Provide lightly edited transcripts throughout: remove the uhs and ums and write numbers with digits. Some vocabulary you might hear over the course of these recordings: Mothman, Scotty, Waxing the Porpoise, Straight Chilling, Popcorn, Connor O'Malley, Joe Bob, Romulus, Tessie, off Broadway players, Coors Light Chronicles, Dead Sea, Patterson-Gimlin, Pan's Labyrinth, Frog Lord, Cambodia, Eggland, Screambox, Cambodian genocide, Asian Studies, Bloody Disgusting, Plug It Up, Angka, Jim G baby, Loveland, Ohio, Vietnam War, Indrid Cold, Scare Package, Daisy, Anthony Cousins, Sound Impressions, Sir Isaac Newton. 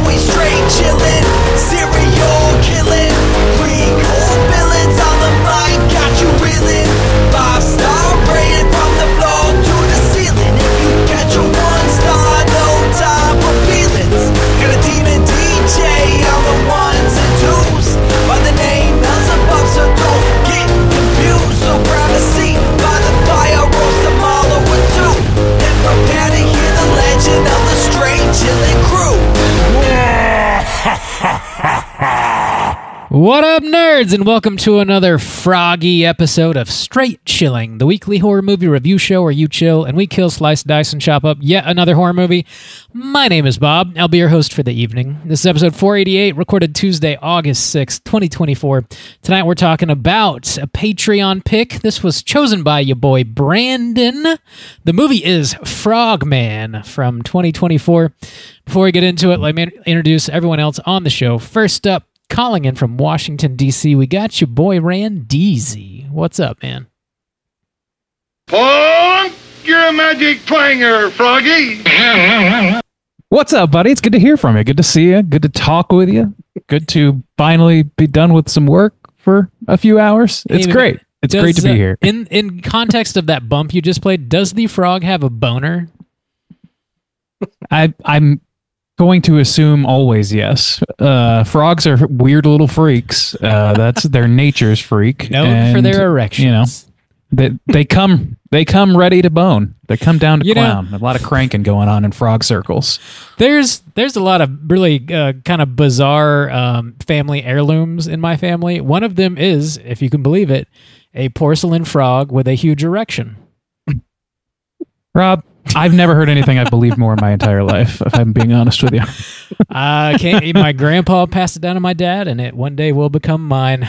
now we straight chillin', serial killin', pre-cool billings on the mic, got you reelin', 5-star rating from the floor to the ceiling, if you catch a 1-star, no time for feelings, got a demon DJ on the 1s and 2s, by the name Mel's above, so don't get confused, so grab a seat by the fire, roast a mile or two, and prepare to hear the legend of the Straight Chilling crew. What up, nerds, and welcome to another froggy episode of Straight Chilling, the weekly horror movie review show where you chill and we kill, slice, dice, and chop up yet another horror movie. My name is Bob. I'll be your host for the evening. This is episode 488, recorded Tuesday, August 6th, 2024. Tonight we're talking about a Patreon pick. This was chosen by your boy Brandon. The movie is Frogman from 2024. Before we get into it, let me introduce everyone else on the show. First up, calling in from Washington, D.C., we got your boy Randeezy. What's up, man? Punk your magic twanger, Froggy. What's up, buddy? It's good to hear from you. Good to see you. Good to talk with you. Good to finally be done with some work for a few hours. It's great. It's great to be here. In context of that bump you just played, does the frog have a boner? I'm going to assume always yes. Frogs are weird little freaks. That's their nature's freak. Known for their erections. You know, they come ready to bone. They come down to clown. A lot of cranking going on in frog circles. There's a lot of really kind of bizarre family heirlooms in my family. One of them is, if you can believe it, a porcelain frog with a huge erection. Rob, I've never heard anything I believe more in my entire life, if I'm being honest with you. My grandpa passed it down to my dad, and it one day will become mine.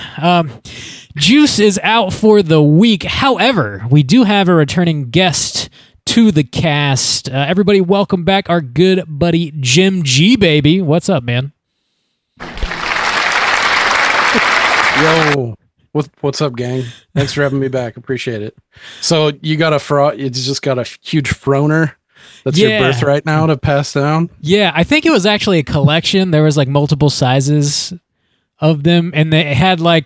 Juice is out for the week. However, we do have a returning guest to the cast. Everybody, welcome back our good buddy Jim G, baby. What's up, man? Yo. What's up, gang? Thanks for having me back. Appreciate it. So you got a frog. You just got a huge froner. That's your birthright now to pass down. Yeah, I think it was actually a collection. There was like multiple sizes of them, and they had like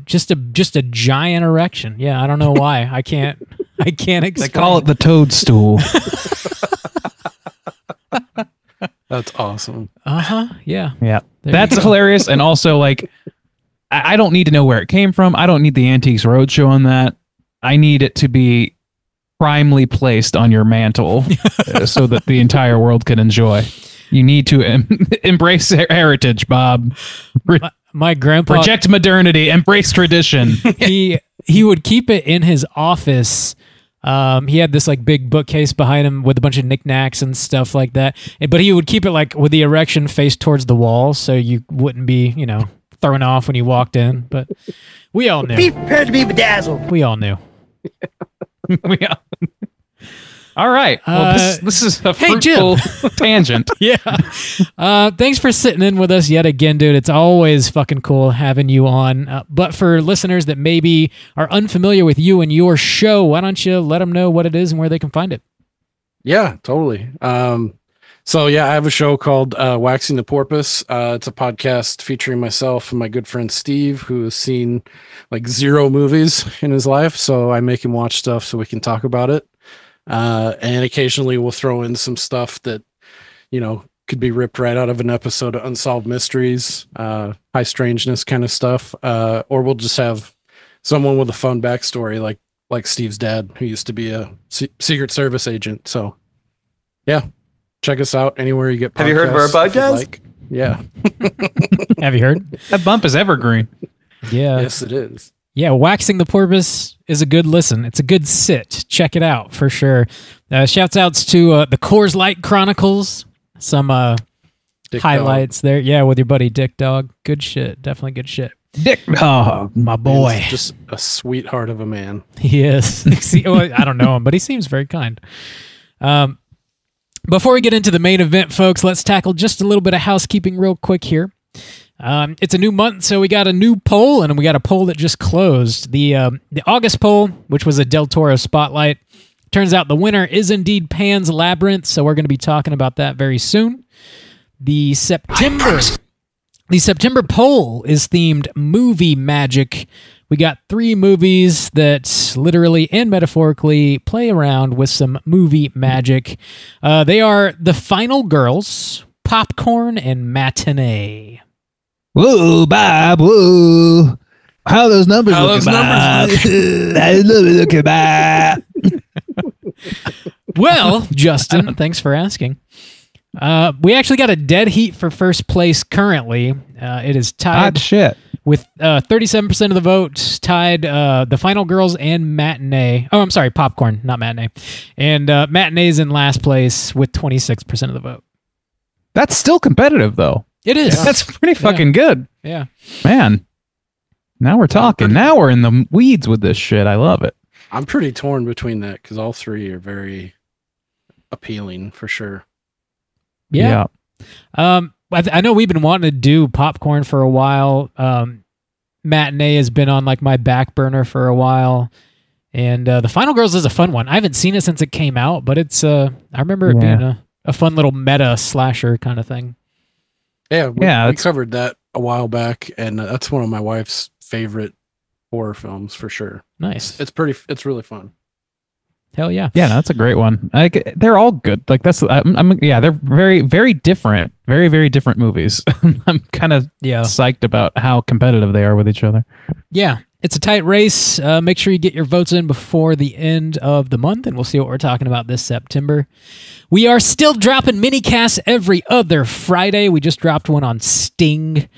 just a giant erection. Yeah, I don't know why. I can't explain. They call it the toadstool. That's awesome. Yeah. That's hilarious, and also like, I don't need to know where it came from. I don't need the Antiques Roadshow on that. I need it to be primely placed on your mantle so that the entire world can enjoy. You need to embrace heritage, Bob. My grandpa... Reject modernity. Embrace tradition. He would keep it in his office. He had this like big bookcase behind him with a bunch of knickknacks and stuff like that. But he would keep it like with the erection faced towards the wall so you wouldn't be, you know... thrown off when you walked in, but we all knew. Be prepared to be bedazzled. We all knew. All right. Well, this is a fruitful tangent. Yeah. Thanks for sitting in with us yet again, dude. It's always fucking cool having you on. But for listeners that maybe are unfamiliar with you and your show, why don't you let them know what it is and where they can find it? Yeah, totally. So yeah, I have a show called Waxing the Porpoise. It's a podcast featuring myself and my good friend Steve, who has seen like 0 movies in his life. So I make him watch stuff so we can talk about it. And occasionally we'll throw in some stuff that, you know, could be ripped right out of an episode of Unsolved Mysteries, high strangeness kind of stuff. Or we'll just have someone with a fun backstory like Steve's dad, who used to be a Secret Service agent. So yeah. Check us out anywhere you get podcasts. Have you heard of our podcast? Like. Yeah. Have you heard? That bump is evergreen. Yeah. Yes, it is. Yeah, Waxing the Porpoise is a good listen. It's a good sit. Check it out for sure. Shouts outs to the Coors Light Chronicles. Some highlights there. Yeah, with your buddy Dick Dog. Good shit. Definitely good shit. Dick Dog, my boy. He's just a sweetheart of a man. He is. I don't know him, but he seems very kind. Before we get into the main event, folks, let's tackle just a little bit of housekeeping real quick here. It's a new month, so we got a new poll, and we got a poll that just closed. The August poll, which was a Del Toro spotlight, turns out the winner is indeed Pan's Labyrinth, so we're going to be talking about that very soon. The September poll is themed movie magic. We got 3 movies that literally and metaphorically play around with some movie magic. They are The Final Girls, Popcorn, and Matinee. Whoa, Bob, whoa. How are those numbers looking, Bob? Well, Justin, thanks for asking. We actually got a dead heat for first place currently. It is tied with 37% of the vote, tied The Final Girls and Matinee. Oh, I'm sorry, Popcorn, not Matinee. And Matinee's in last place with 26% of the vote. That's still competitive, though. It is. Yeah. That's pretty fucking good. Yeah. Man, now we're talking. Now we're in the weeds with this shit. I love it. I'm pretty torn between that because all 3 are very appealing for sure. Yeah. I know we've been wanting to do Popcorn for a while. Matinee has been on like my back burner for a while. And The Final Girls is a fun one. I haven't seen it since it came out, but it's I remember it being a fun little meta slasher kind of thing. Yeah, we covered that a while back, and that's one of my wife's favorite horror films for sure. Nice. It's really fun. Hell yeah. Yeah, no, that's a great one. Like they're all good. Like that's yeah, they're very very different. Very very different movies. I'm kind of psyched about how competitive they are with each other. Yeah. It's a tight race. Make sure you get your votes in before the end of the month, and we'll see what we're talking about this September. We are still dropping mini-casts every other Friday. We just dropped one on Sting.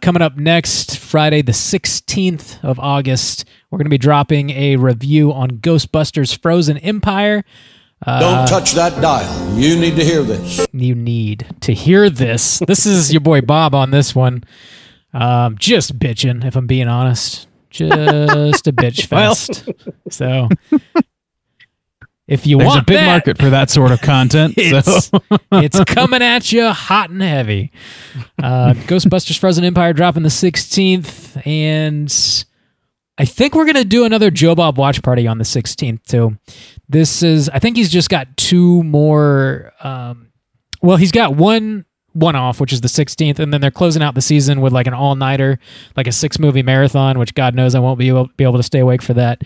Coming up next, Friday the 16th of August, we're going to be dropping a review on Ghostbusters Frozen Empire. Don't touch that dial. You need to hear this. You need to hear this. This is your boy Bob on this one. Just bitching, if I'm being honest. Just a bitch fest. Well, so if you want, there's a big market for that sort of content. It's coming at you hot and heavy. Ghostbusters Frozen Empire dropping the 16th, and I think we're gonna do another Joe Bob watch party on the 16th too. This is, I think he's just got 2 more. Well, he's got one off, which is the 16th, and then they're closing out the season with like an all-nighter, like a 6-movie marathon, which God knows I won't be able to stay awake for that.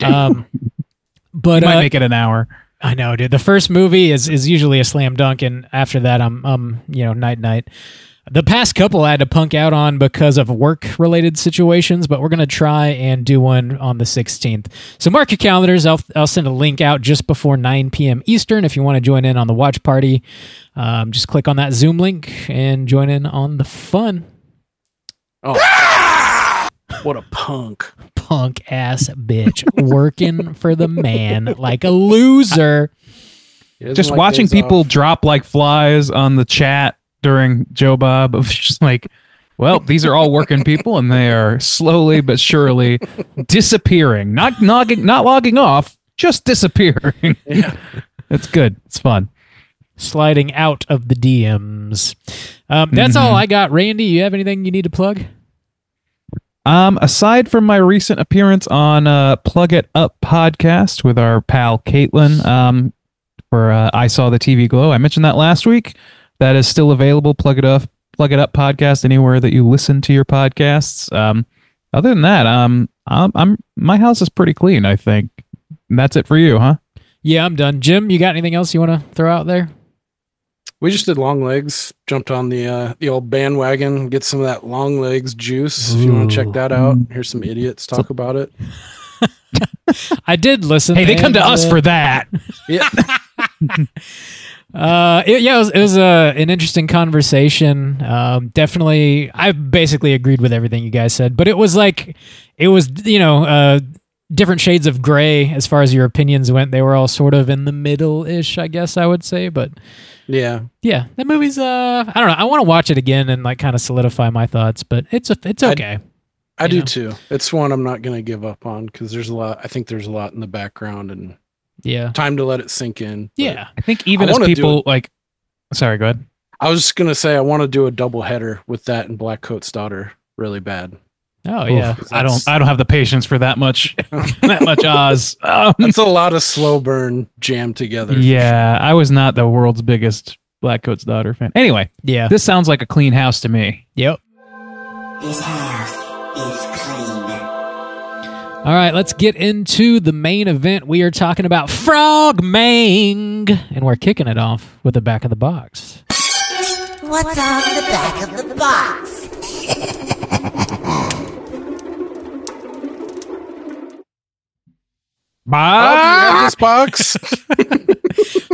But might make it an hour. I know, dude. The first movie is usually a slam dunk, and after that I'm you know, night. The past couple I had to punk out on because of work-related situations, but we're going to try and do one on the 16th. So mark your calendars. I'll send a link out just before 9 p.m. Eastern if you want to join in on the watch party. Just click on that Zoom link and join in on the fun. Oh, what a punk. Punk-ass bitch working for the man like a loser. Just like watching people drop like flies on the chat during Joe Bob, of just like, well, these are all working people, and they are slowly but surely disappearing, not logging off, just disappearing. Yeah. It's good. It's fun. Sliding out of the DMs. That's all I got. Randy, you have anything you need to plug? Aside from my recent appearance on Plug It Up podcast with our pal Caitlin, for I Saw the TV Glow, I mentioned that last week. That is still available. Plug It Up podcast anywhere that you listen to your podcasts. Other than that, my house is pretty clean, I think. And that's it for you, huh? Yeah, I'm done. Jim, you got anything else you want to throw out there? We just did Long Legs. Jumped on the old bandwagon. Get some of that Long Legs juice. Ooh. If you want to check that out. Here's some idiots talk about it. I did listen. Hey, they come to us for that. Yeah. It was an interesting conversation. Definitely, I basically agreed with everything you guys said, but it was you know, different shades of gray as far as your opinions went. They were all sort of in the middle-ish, I guess I would say. But yeah, that movie's I don't know. I want to watch it again and like kind of solidify my thoughts, but it's okay. I do too. It's one I'm not going to give up on because there's a lot. I think there's a lot in the background and. Yeah. Time to let it sink in. Yeah. I think even as people like, sorry, go ahead. I was just going to say, I want to do a double header with that and Black Coat's Daughter really bad. Oh, oof, yeah. I don't have the patience for that much, Oz. It's a lot of slow burn jammed together. Yeah. Sure. I was not the world's biggest Black Coat's Daughter fan. Anyway, yeah, this sounds like a clean house to me. Yep. This house is clean. All right, let's get into the main event. We are talking about Frogman, and we're kicking it off with the back of the box. What's on the back of the box? Box.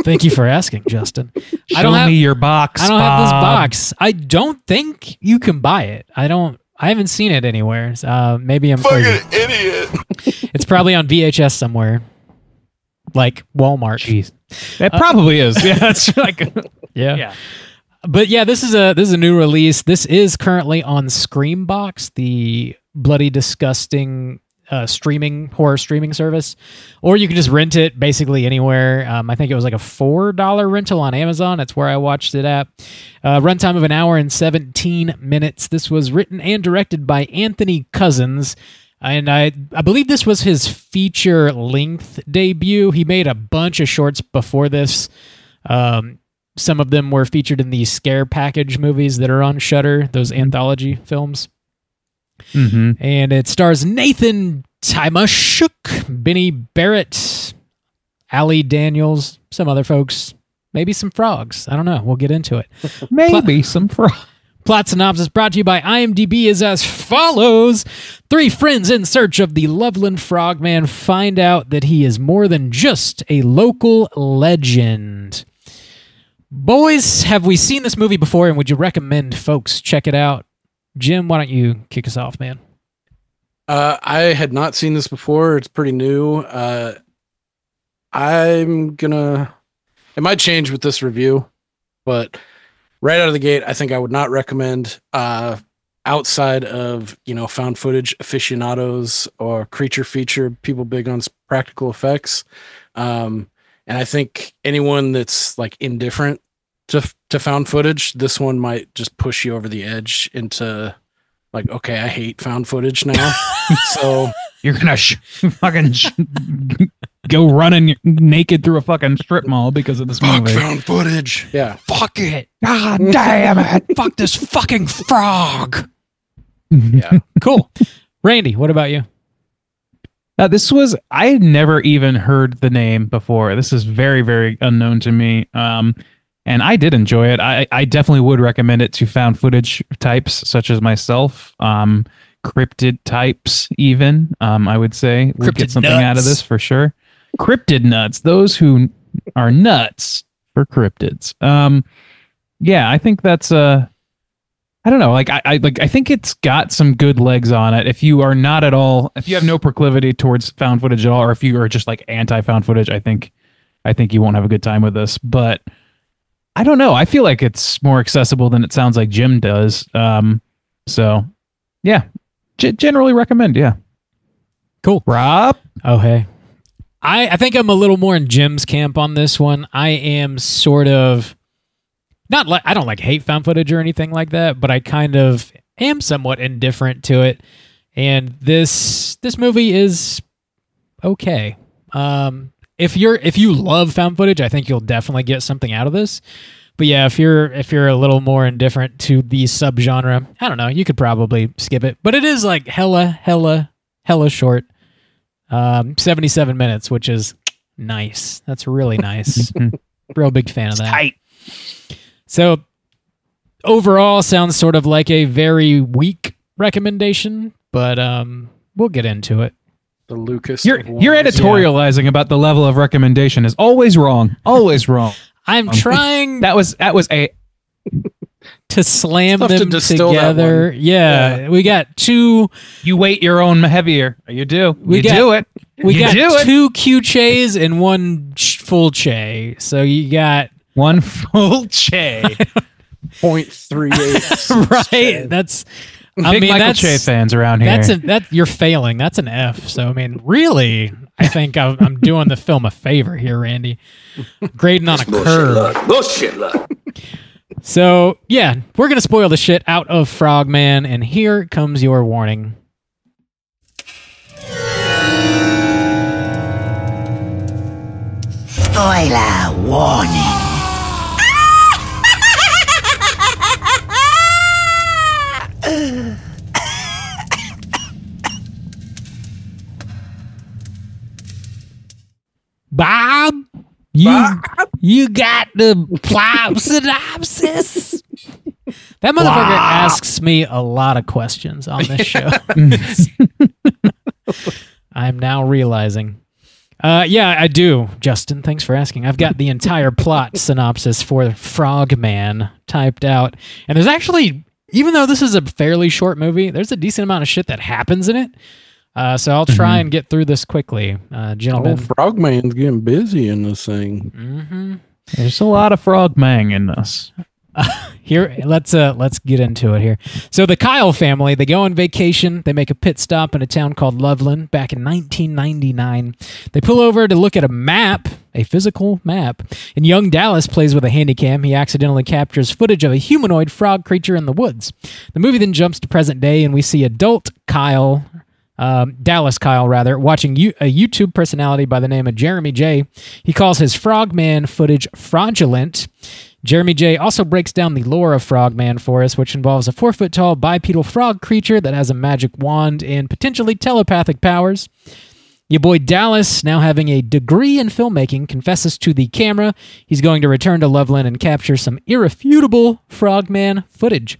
Thank you for asking, Justin. Show me your box. I don't have this box. I don't think you can buy it. I haven't seen it anywhere. Maybe I'm fucking crazy. Idiot. It's probably on VHS somewhere, like Walmart. Jeez, it probably is. Yeah, that's like yeah. But yeah, this is a new release. This is currently on Screambox, the Bloody Disgusting horror streaming service, or you can just rent it basically anywhere. I think it was like a $4 rental on Amazon. That's where I watched it at. Runtime of an hour and 17 minutes. This was written and directed by Anthony Cousins, and I believe this was his feature-length debut. He made a bunch of shorts before this. Some of them were featured in the Scare Package movies that are on Shudder, those anthology films. Mm-hmm. And it stars Nathan Timashuk, Benny Barrett, Ali Daniels, some other folks, maybe some frogs. I don't know. We'll get into it. Maybe some frogs. Plot synopsis brought to you by IMDb is as follows. Three friends in search of the Loveland Frogman find out that he is more than just a local legend. Boys, have we seen this movie before, and would you recommend folks check it out? Jim, why don't you kick us off, man? I had not seen this before. It's pretty new. It might change with this review, but right out of the gate, I think I would not recommend outside of, found footage aficionados or creature feature, people big on practical effects. And I think anyone that's like indifferent to found footage, this one might just push you over the edge into like, okay, I hate found footage now. So you're gonna fucking go running naked through a fucking strip mall because of this movie. Found footage. Yeah. Fuck it. God damn it. Fuck this fucking frog. Yeah. Cool. Randy, what about you? I had never even heard the name before. This is very, very unknown to me. And I did enjoy it. I definitely would recommend it to found footage types such as myself, cryptid types even, I would say. We'll get something out of this for sure. Cryptid nuts, those who are nuts for cryptids. Yeah, I think that's I don't know. Like I think it's got some good legs on it. If you are not at all, if you have no proclivity towards found footage at all, or if you are just like anti-found footage, I think you won't have a good time with this. But I don't know. I feel like it's more accessible than it sounds like Jim does. So, yeah. Generally recommend, yeah. Cool. Rob? Oh, hey. I think I'm a little more in Jim's camp on this one. I am sort of... not like I don't like hate found footage or anything like that, but I kind of am somewhat indifferent to it. And this movie is okay. If you love found footage, I think you'll definitely get something out of this. But yeah, if you're a little more indifferent to the subgenre, I don't know, you could probably skip it. But it is like hella short. 77 minutes, which is nice. That's really nice. Real big fan of that. Tight. So overall sounds sort of like a very weak recommendation, but we'll get into it. The Lucas. You're editorializing about the level of recommendation is always wrong. Always wrong. I'm trying. That was a to slam them together. Yeah, we got two. You weight your own heavier. You do. We got two Q-chays and one full chay. So you got one full chay. 0.38. Right. Chay. That's. Big Michael Che fans around here. You're failing. That's an F. So, I mean, really, I think I'm doing the film a favor here, Randy. Grading on a curve. Bullshit luck. So, yeah, we're going to spoil the shit out of Frogman, and here comes your warning. Spoiler warning. You got the plot synopsis. That motherfucker asks me a lot of questions on this show. I'm now realizing. Yeah, I do. Justin, thanks for asking. I've got the entire plot synopsis for Frogman typed out. And there's actually, even though this is a fairly short movie, there's a decent amount of shit that happens in it. So I'll try and get through this quickly, gentlemen. Oh, Frogman's getting busy in this thing. Mm-hmm. There's a lot of Frogman in this. Here, let's get into it here. So the Kyle family, they go on vacation. They make a pit stop in a town called Loveland back in 1999. They pull over to look at a map, a physical map, and young Dallas plays with a handycam. He accidentally captures footage of a humanoid frog creature in the woods. The movie then jumps to present day, and we see adult Kyle... Dallas Kyle, rather, watching a YouTube personality by the name of Jeremy J. He calls his Frogman footage fraudulent. Jeremy J also breaks down the lore of Frogman for us, which involves a 4-foot-tall bipedal frog creature that has a magic wand and potentially telepathic powers. Your boy Dallas, now having a degree in filmmaking, confesses to the camera he's going to return to Loveland and capture some irrefutable Frogman footage.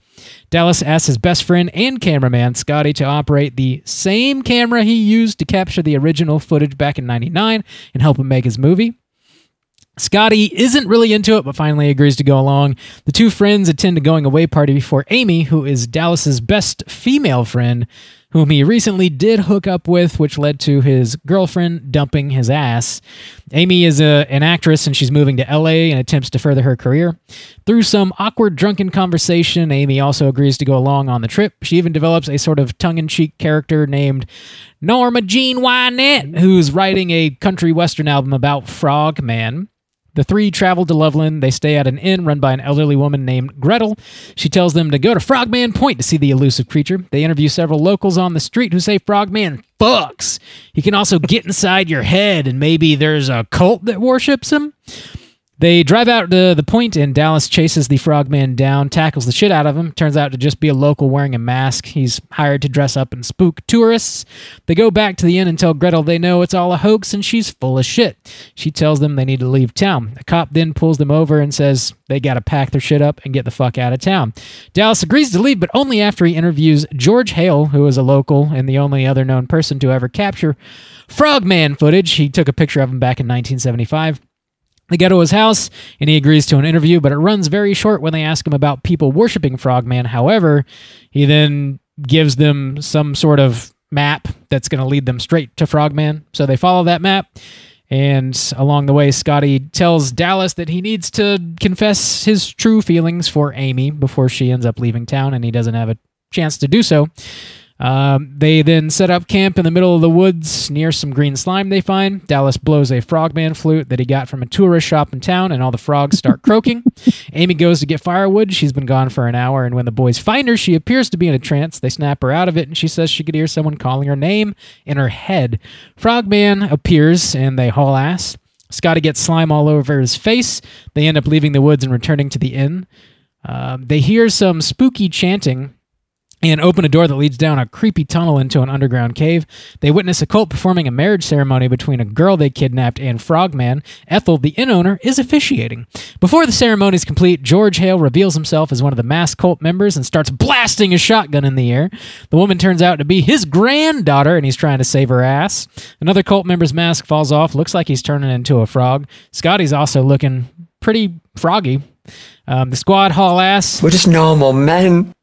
Dallas asks his best friend and cameraman, Scotty, to operate the same camera he used to capture the original footage back in '99 and help him make his movie. Scotty isn't really into it, but finally agrees to go along. The two friends attend a going-away party before Amy, who is Dallas's best female friend, whom he recently did hook up with, which led to his girlfriend dumping his ass. Amy is an actress, and she's moving to L.A. and attempts to further her career. Through some awkward, drunken conversation, Amy also agrees to go along on the trip. She even develops a sort of tongue-in-cheek character named Norma Jean Wynette, who's writing a country western album about Frogman. The three travel to Loveland. They stay at an inn run by an elderly woman named Gretel. She tells them to go to Frogman Point to see the elusive creature. They interview several locals on the street who say Frogman fucks. He can also get inside your head, and maybe there's a cult that worships him. They drive out to the point, and Dallas chases the Frogman down, tackles the shit out of him. Turns out to just be a local wearing a mask. He's hired to dress up and spook tourists. They go back to the inn and tell Gretel they know it's all a hoax and she's full of shit. She tells them they need to leave town. A cop then pulls them over and says they got to pack their shit up and get the fuck out of town. Dallas agrees to leave, but only after he interviews George Hale, who is a local and the only other known person to ever capture Frogman footage. He took a picture of him back in 1975. They go to his house, and he agrees to an interview, but it runs very short when they ask him about people worshiping Frogman. However, he then gives them some sort of map that's going to lead them straight to Frogman. So they follow that map, and along the way, Scotty tells Dallas that he needs to confess his true feelings for Amy before she ends up leaving town, and he doesn't have a chance to do so. They then set up camp in the middle of the woods near some green slime they find. Dallas blows a Frogman flute that he got from a tourist shop in town, and all the frogs start croaking. Amy goes to get firewood. She's been gone for an hour, and when the boys find her, she appears to be in a trance. They snap her out of it, and she says she could hear someone calling her name in her head. Frogman appears, and they haul ass. Scotty gets slime all over his face. They end up leaving the woods and returning to the inn. They hear some spooky chanting and open a door that leads down a creepy tunnel into an underground cave. They witness a cult performing a marriage ceremony between a girl they kidnapped and Frogman. Ethel, the inn owner, is officiating. Before the ceremony is complete, George Hale reveals himself as one of the masked cult members and starts blasting his shotgun in the air. The woman turns out to be his granddaughter, and he's trying to save her ass. Another cult member's mask falls off. Looks like he's turning into a frog. Scotty's also looking pretty froggy. The squad haul ass. We're just normal men.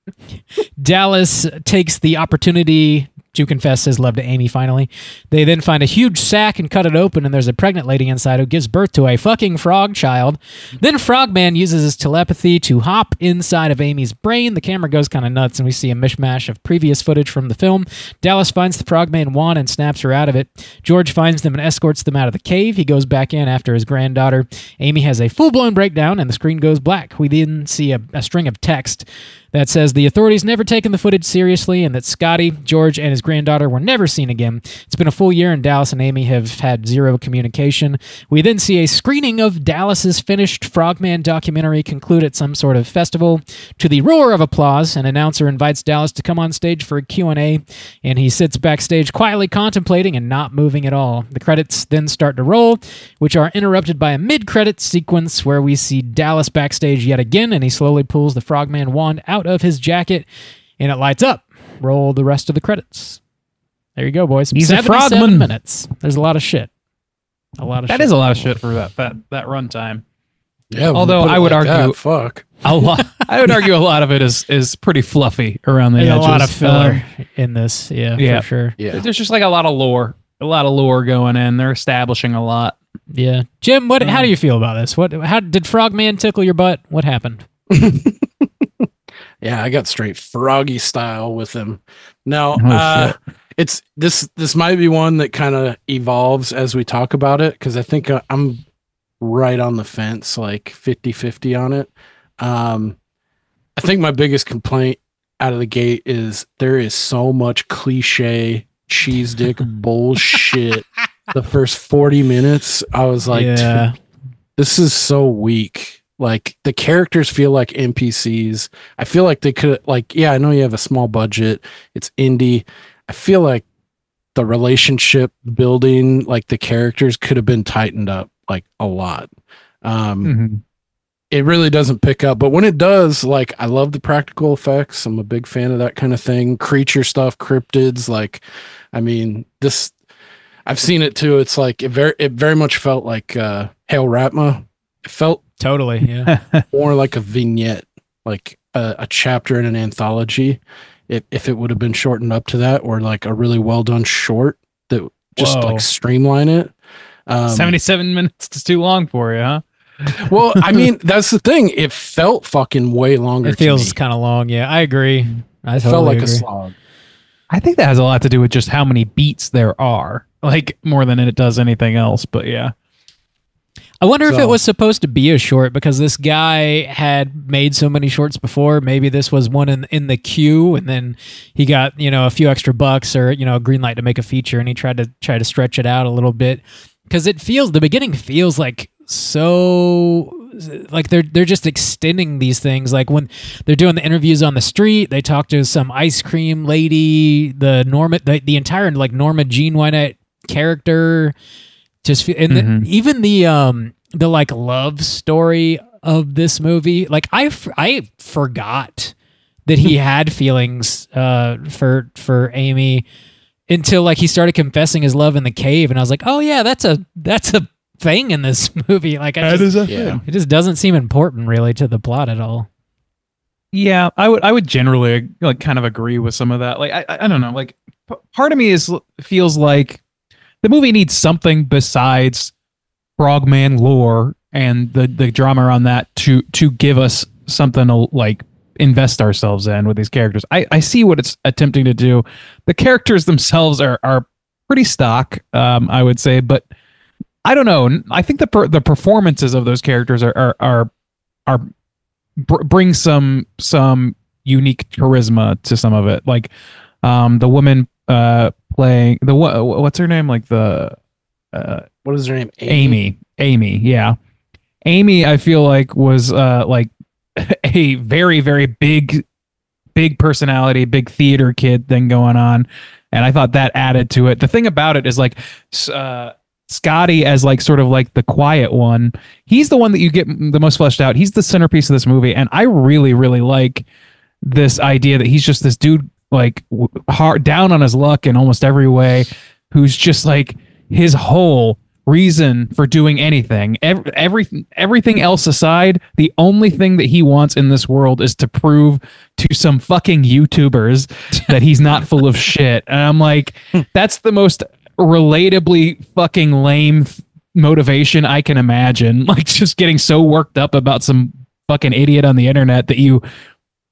Dallas takes the opportunity to confess his love to Amy finally. They then find a huge sack and cut it open, and there's a pregnant lady inside who gives birth to a fucking frog child. Then Frogman uses his telepathy to hop inside of Amy's brain. The camera goes kind of nuts, and we see a mishmash of previous footage from the film. Dallas finds the Frogman wand and snaps her out of it. George finds them and escorts them out of the cave. He goes back in after his granddaughter. Amy has a full-blown breakdown, and the screen goes black. We then see a string of text that says the authorities never taken the footage seriously and that Scotty, George, and his granddaughter were never seen again. It's been a full year and Dallas and Amy have had zero communication. We then see a screening of Dallas's finished Frogman documentary conclude at some sort of festival. To the roar of applause, an announcer invites Dallas to come on stage for a Q&A, and he sits backstage quietly contemplating and not moving at all. The credits then start to roll, which are interrupted by a mid-credit sequence where we see Dallas backstage yet again, and he slowly pulls the Frogman wand out of his jacket, and it lights up. Roll the rest of the credits. There you go, boys. He's a Frogman. 7 minutes. There's a lot of shit. A lot of that shit. That is a lot of shit for that runtime. Yeah. Although I would argue, God, fuck. A lot. I would argue a lot of it is pretty fluffy around the edges. A lot of filler in this. Yeah, for sure. Yeah. There's just like a lot of lore going in. They're establishing a lot. Yeah. Jim, how do you feel about this? How did Frogman tickle your butt? What happened? Yeah, I got straight Froggy style with him. Now, it's this might be one that kind of evolves as we talk about it, because I think I'm right on the fence, like 50-50 on it. I think my biggest complaint out of the gate is there is so much cliche cheese dick bullshit. The first 40 minutes, I was like, yeah, this is so weak. Like, the characters feel like NPCs. I feel like they could, like, yeah, I know you have a small budget, it's indie. I feel like the relationship building, like the characters could have been tightened up like a lot. It really doesn't pick up, but when it does, like, I love the practical effects. I'm a big fan of that kind of thing. Creature stuff, cryptids, like, I mean, this, I've seen it too. It's like, it very much felt like Hail Ratma. It felt totally, yeah, more like a vignette, like a chapter in an anthology. If it would have been shortened up to that, or like a really well done short that just like streamline it. 77 minutes is too long for you, huh? Well, I mean, that's the thing. It felt fucking way longer. It feels kind of long. Yeah, I agree. I totally felt like agree. A slog. I think that has a lot to do with just how many beats there are, like more than it does anything else. But yeah, I wonder if it was supposed to be a short, because this guy had made so many shorts before. Maybe this was one in the queue, and then he got, you know, a few extra bucks, or, you know, a green light to make a feature, and he tried to stretch it out a little bit, because it feels, the beginning feels like, so like they're just extending these things. Like when they're doing the interviews on the street, they talk to some ice cream lady, the entire like Norma Jean Wynette character, just and even the like love story of this movie. Like I forgot that he had feelings for Amy until like he started confessing his love in the cave, and I was like, oh yeah, that's a thing in this movie. Like it just doesn't seem important really to the plot at all. Yeah, I would generally like kind of agree with some of that. Like I don't know, like part of me feels like the movie needs something besides Frogman lore and the drama around that to give us something to like invest ourselves in with these characters. I see what it's attempting to do. The characters themselves are pretty stock, I would say, but I don't know. I think the performances of those characters bring some unique charisma to some of it. Like the woman playing the what's her name? Like the what is her name? Amy. Yeah, Amy. I feel like was like a very, very big personality, big theater kid thing going on, and I thought that added to it. The thing about it is like, Scotty as like sort of like the quiet one, he's the one that you get the most fleshed out. He's the centerpiece of this movie, and I really, really like this idea that he's just this dude like hard down on his luck in almost every way, who's just like his whole reason for doing anything, everything else aside, the only thing that he wants in this world is to prove to some fucking YouTubers that he's not full of shit. And I'm like, that's the most relatably fucking lame motivation I can imagine. Like just getting so worked up about some fucking idiot on the internet that you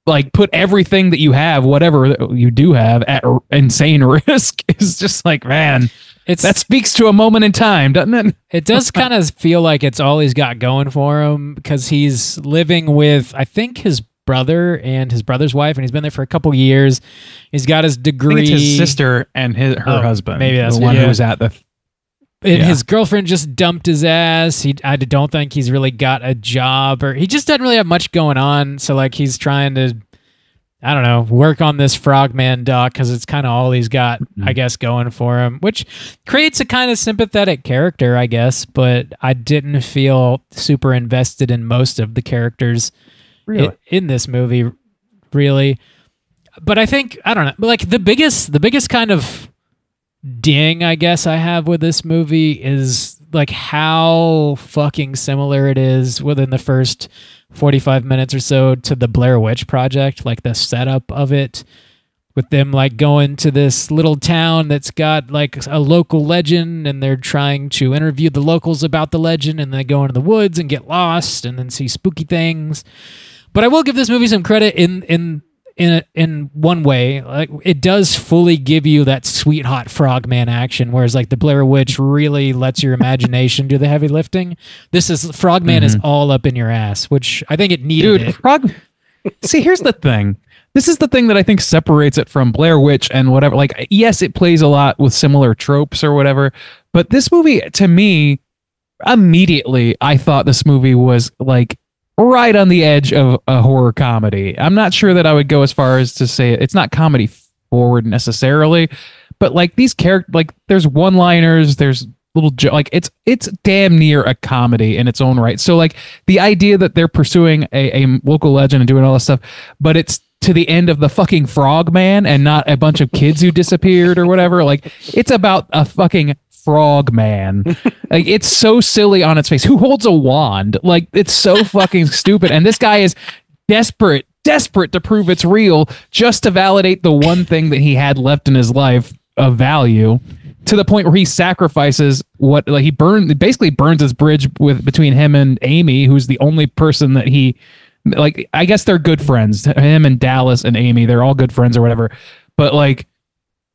like put everything that you have, whatever you do have, at insane risk. Is just like, man, that speaks to a moment in time, doesn't it? It does kind of feel like it's all he's got going for him, because he's living with, I think, his brother and his brother's wife, and he's been there for a couple years. He's got his degree. I think it's his sister and her husband. Maybe that's the one who was at the... And his girlfriend just dumped his ass. I don't think he's really got a job, or he just doesn't really have much going on. So like he's trying to, I don't know, work on this Frogman doc because it's kind of all he's got, I guess, going for him, which creates a kind of sympathetic character, I guess. But I didn't feel super invested in most of the characters in this movie, really. But I think, I don't know, like the biggest kind of ding I guess I have with this movie is like how fucking similar it is within the first 45 minutes or so to the Blair Witch Project, like the setup of it with them like going to this little town that's got like a local legend, and they're trying to interview the locals about the legend, and they go into the woods and get lost and then see spooky things. But I will give this movie some credit in one way, like it does fully give you that sweet hot Frogman action, whereas like the Blair Witch really lets your imagination do the heavy lifting. This is Frogman is all up in your ass, which I think it needed. Dude, see, here's the thing. This is the thing that I think separates it from Blair Witch and whatever. Like, yes, it plays a lot with similar tropes or whatever, but this movie, to me, immediately, I thought this movie was like right on the edge of a horror comedy. I'm not sure that I would go as far as to say it's not comedy forward necessarily, but like these characters, like there's one-liners, there's little like it's damn near a comedy in its own right. So like the idea that they're pursuing a local legend and doing all this stuff, but it's to the end of the fucking Frogman and not a bunch of kids who disappeared or whatever. Like it's about a fucking Frogman. Like it's so silly on its face. Who holds a wand? Like it's so fucking stupid. And this guy is desperate to prove it's real, just to validate the one thing that he had left in his life of value, to the point where he sacrifices what, like he basically burns his bridge between him and Amy, who's the only person that he, like, I guess they're good friends, him and Dallas and Amy, they're all good friends or whatever. But like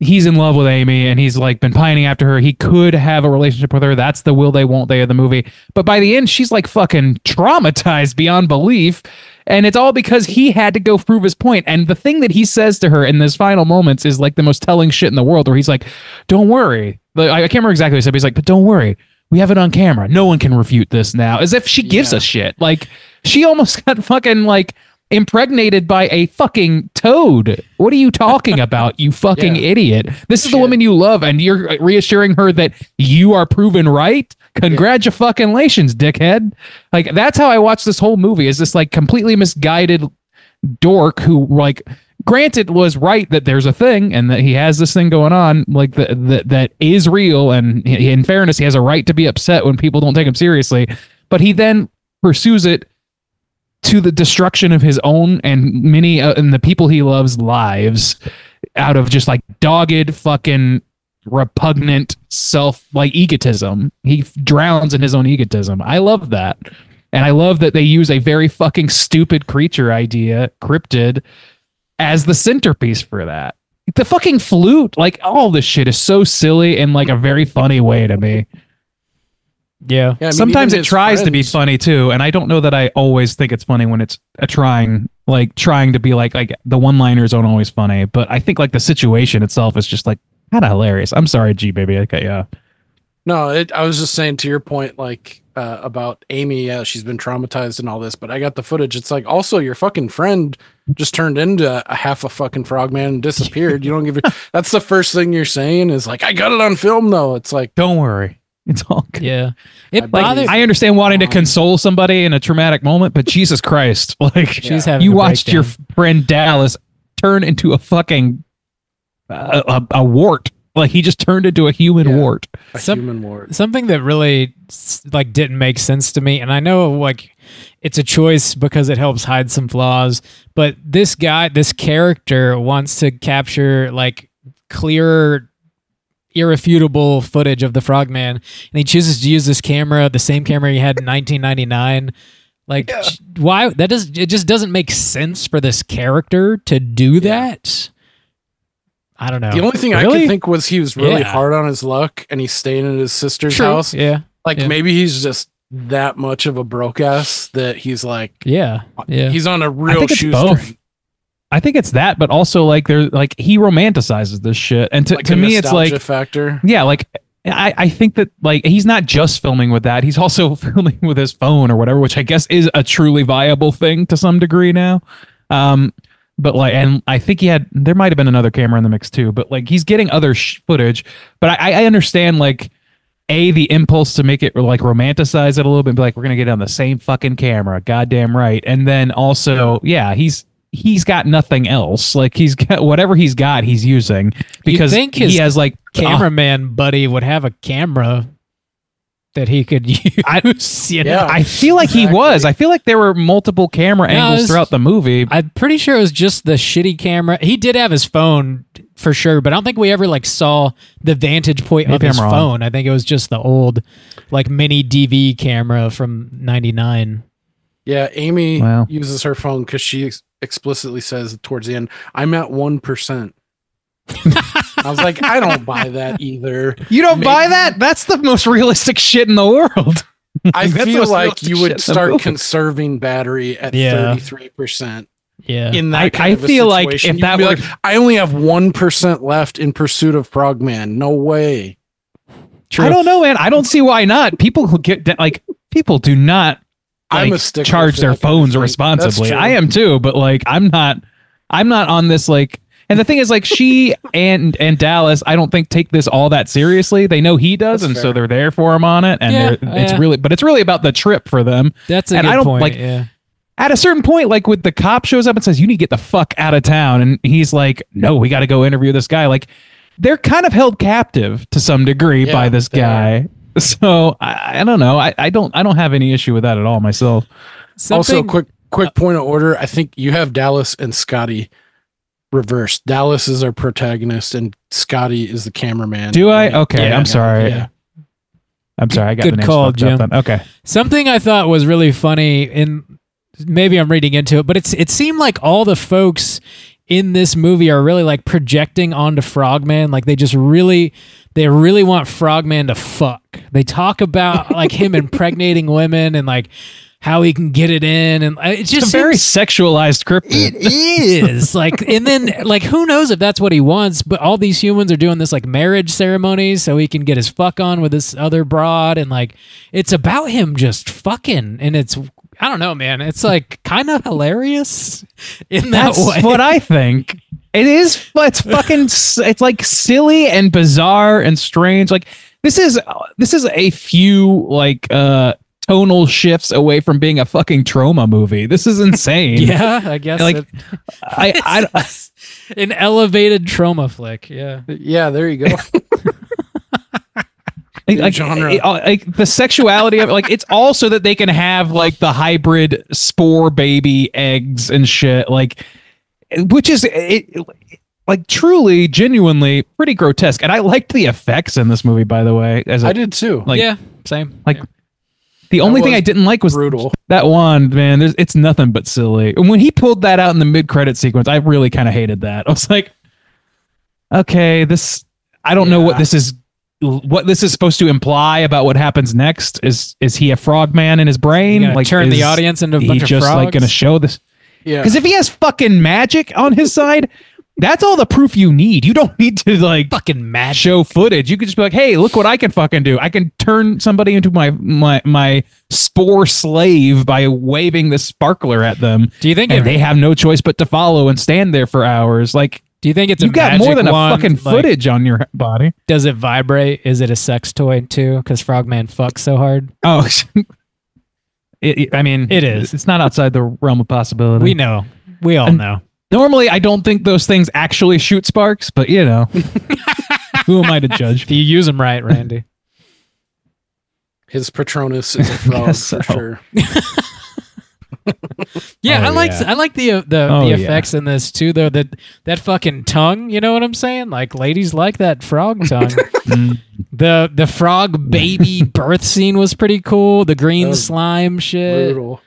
he's in love with Amy and he's like been pining after her. He could have a relationship with her. That's the will they won't they of the movie. But by the end, she's like fucking traumatized beyond belief. And it's all because he had to go prove his point. And the thing that he says to her in those final moments is like the most telling shit in the world, where he's like, don't worry. I can't remember exactly what he said, but he's like, but don't worry, we have it on camera. No one can refute this now. As if she gives a shit. Like she almost got fucking like impregnated by a fucking toad. What are you talking about, you fucking idiot? This is the woman you love, and you're reassuring her that you are proven right? Congratulations, dickhead. Like, that's how I watched this whole movie, is this like completely misguided dork who, like, granted was right that there's a thing and that he has this thing going on, like that is real, and in fairness he has a right to be upset when people don't take him seriously, but he then pursues it to the destruction of his own and many and the people he loves lives, out of just like dogged fucking repugnant self, like egotism. He drowns in his own egotism. I love that. And I love that they use a very fucking stupid creature idea, cryptid, as the centerpiece for that. The fucking flute, like all this shit is so silly in like a very funny way to me. Yeah. I mean, sometimes it tries to be funny too, and I don't know that I always think it's funny when it's trying to be like the one-liners aren't always funny, but I think like the situation itself is just like kind of hilarious. I'm sorry, G baby. Okay, yeah. No, I was just saying to your point, like about Amy, she's been traumatized and all this, but I got the footage. It's like, also your fucking friend just turned into a half a fucking Frogman and disappeared. You don't give it. That's the first thing you're saying is like, I got it on film though. It's like, don't worry, it's all good. Yeah. It bothers. I understand wanting to console somebody in a traumatic moment, but Jesus Christ, like she's having, you watched your friend Dallas turn into a fucking a wart. Like he just turned into a human wart. Something that really like didn't make sense to me. And I know like it's a choice because it helps hide some flaws, but this character wants to capture like clearer, irrefutable footage of the Frogman, and he chooses to use this camera, the same camera he had in 1999. Like, why? That it just doesn't make sense for this character to do that. I don't know. The only thing I could think was he was really hard on his luck, and he's staying at his sister's house. Yeah, like maybe he's just that much of a broke ass that he's like, yeah, he's on a real shoestring. I think it's that, but also like there's like he romanticizes this shit, and to me it's like factor. Yeah, like I think that like he's not just filming with that; he's also filming with his phone or whatever, which I guess is a truly viable thing to some degree now. But like, and I think he had there might have been another camera in the mix too. But like he's getting other footage. But I understand like the impulse to make it like romanticize it a little bit, and be like we're gonna get on the same fucking camera, goddamn right. And then also, yeah, he's got nothing else. Like he's got whatever he's got, he's using because he has like cameraman buddy would have a camera that he could use. You know? I feel like he was. I feel like there were multiple camera angles throughout the movie. I'm pretty sure it was just the shitty camera. He did have his phone for sure, but I don't think we ever like saw the vantage point of his phone. I think it was just the old like mini DV camera from '99. Yeah, Amy uses her phone because she explicitly says towards the end, I'm at 1%. I was like, I don't buy that either. You don't buy that? That's the most realistic shit in the world. I feel like you would start conserving battery at 33%. Yeah. In that I feel like if that were, like, I only have 1% left in pursuit of Frogman. No way. True. I don't know, man. I don't see why not. People who get like people do not charge their phones responsibly. I am too, but like I'm not on this like. And the thing is, like, she and Dallas, I don't think take this all that seriously. They know he does, so they're there for him on it. And it's really about the trip for them. That's a good point. Like, at a certain point, like with the cop shows up and says, "You need to get the fuck out of town," and he's like, "No, we got to go interview this guy." Like, they're kind of held captive to some degree by this guy. So I don't know. I don't have any issue with that at all myself. Also, quick point of order. I think you have Dallas and Scotty reversed. Dallas is our protagonist and Scotty is the cameraman. Do I? Okay. Yeah, I'm sorry. Yeah. I'm sorry. I got the name fucked up then. Okay. Something I thought was really funny, and maybe I'm reading into it, but it seemed like all the folks in this movie are really like projecting onto Frogman. Like they just really want Frogman to fuck. They talk about like him impregnating women and like how he can get it in, and it's just a very sexualized cryptid. It is like, and then like who knows if that's what he wants? But all these humans are doing this like marriage ceremonies so he can get his fuck on with this other broad, and like it's about him just fucking, and it's I don't know, man. It's like kind of hilarious in that way. That's what I think. It is. It's fucking. It's like silly and bizarre and strange. Like this is a few like tonal shifts away from being a fucking trauma movie. This is insane. Yeah, I guess like I an elevated trauma flick. Yeah, yeah. There you go. Like, genre. Like the sexuality of like it's also that they can have like the hybrid spore baby eggs and shit like, which is like truly genuinely pretty grotesque. And I liked the effects in this movie, by the way. As I did too. Like, yeah, same. Like. Yeah. The only thing I didn't like was brutal. That wand, man. It's nothing but silly. And when he pulled that out in the mid-credit sequence, I really kind of hated that. I was like, okay, this. I don't know what this is. What this is supposed to imply about what happens next is he a frog man in his brain? Like turn the audience into a bunch of frogs? He's just like going to show this. Yeah. Because if he has fucking magic on his side, that's all the proof you need. You don't need to like fucking magic. Show footage. You could just be like, "Hey, look what I can fucking do! I can turn somebody into my spore slave by waving this sparkler at them." Do you think they have no choice but to follow and stand there for hours? Like, do you think it's you got more than a fucking footage on your body? Does it vibrate? Is it a sex toy too? Because Frogman fucks so hard. Oh, I mean, it is. It's not outside the realm of possibility. We know. We all know. Normally, I don't think those things actually shoot sparks, but you know, who am I to judge? If you use them right, Randy. His Patronus is a frog for sure. Yeah, I like the effects in this too, though. That fucking tongue, you know what I'm saying? Like ladies like that frog tongue. The frog baby birth scene was pretty cool. The green slime shit. Brutal.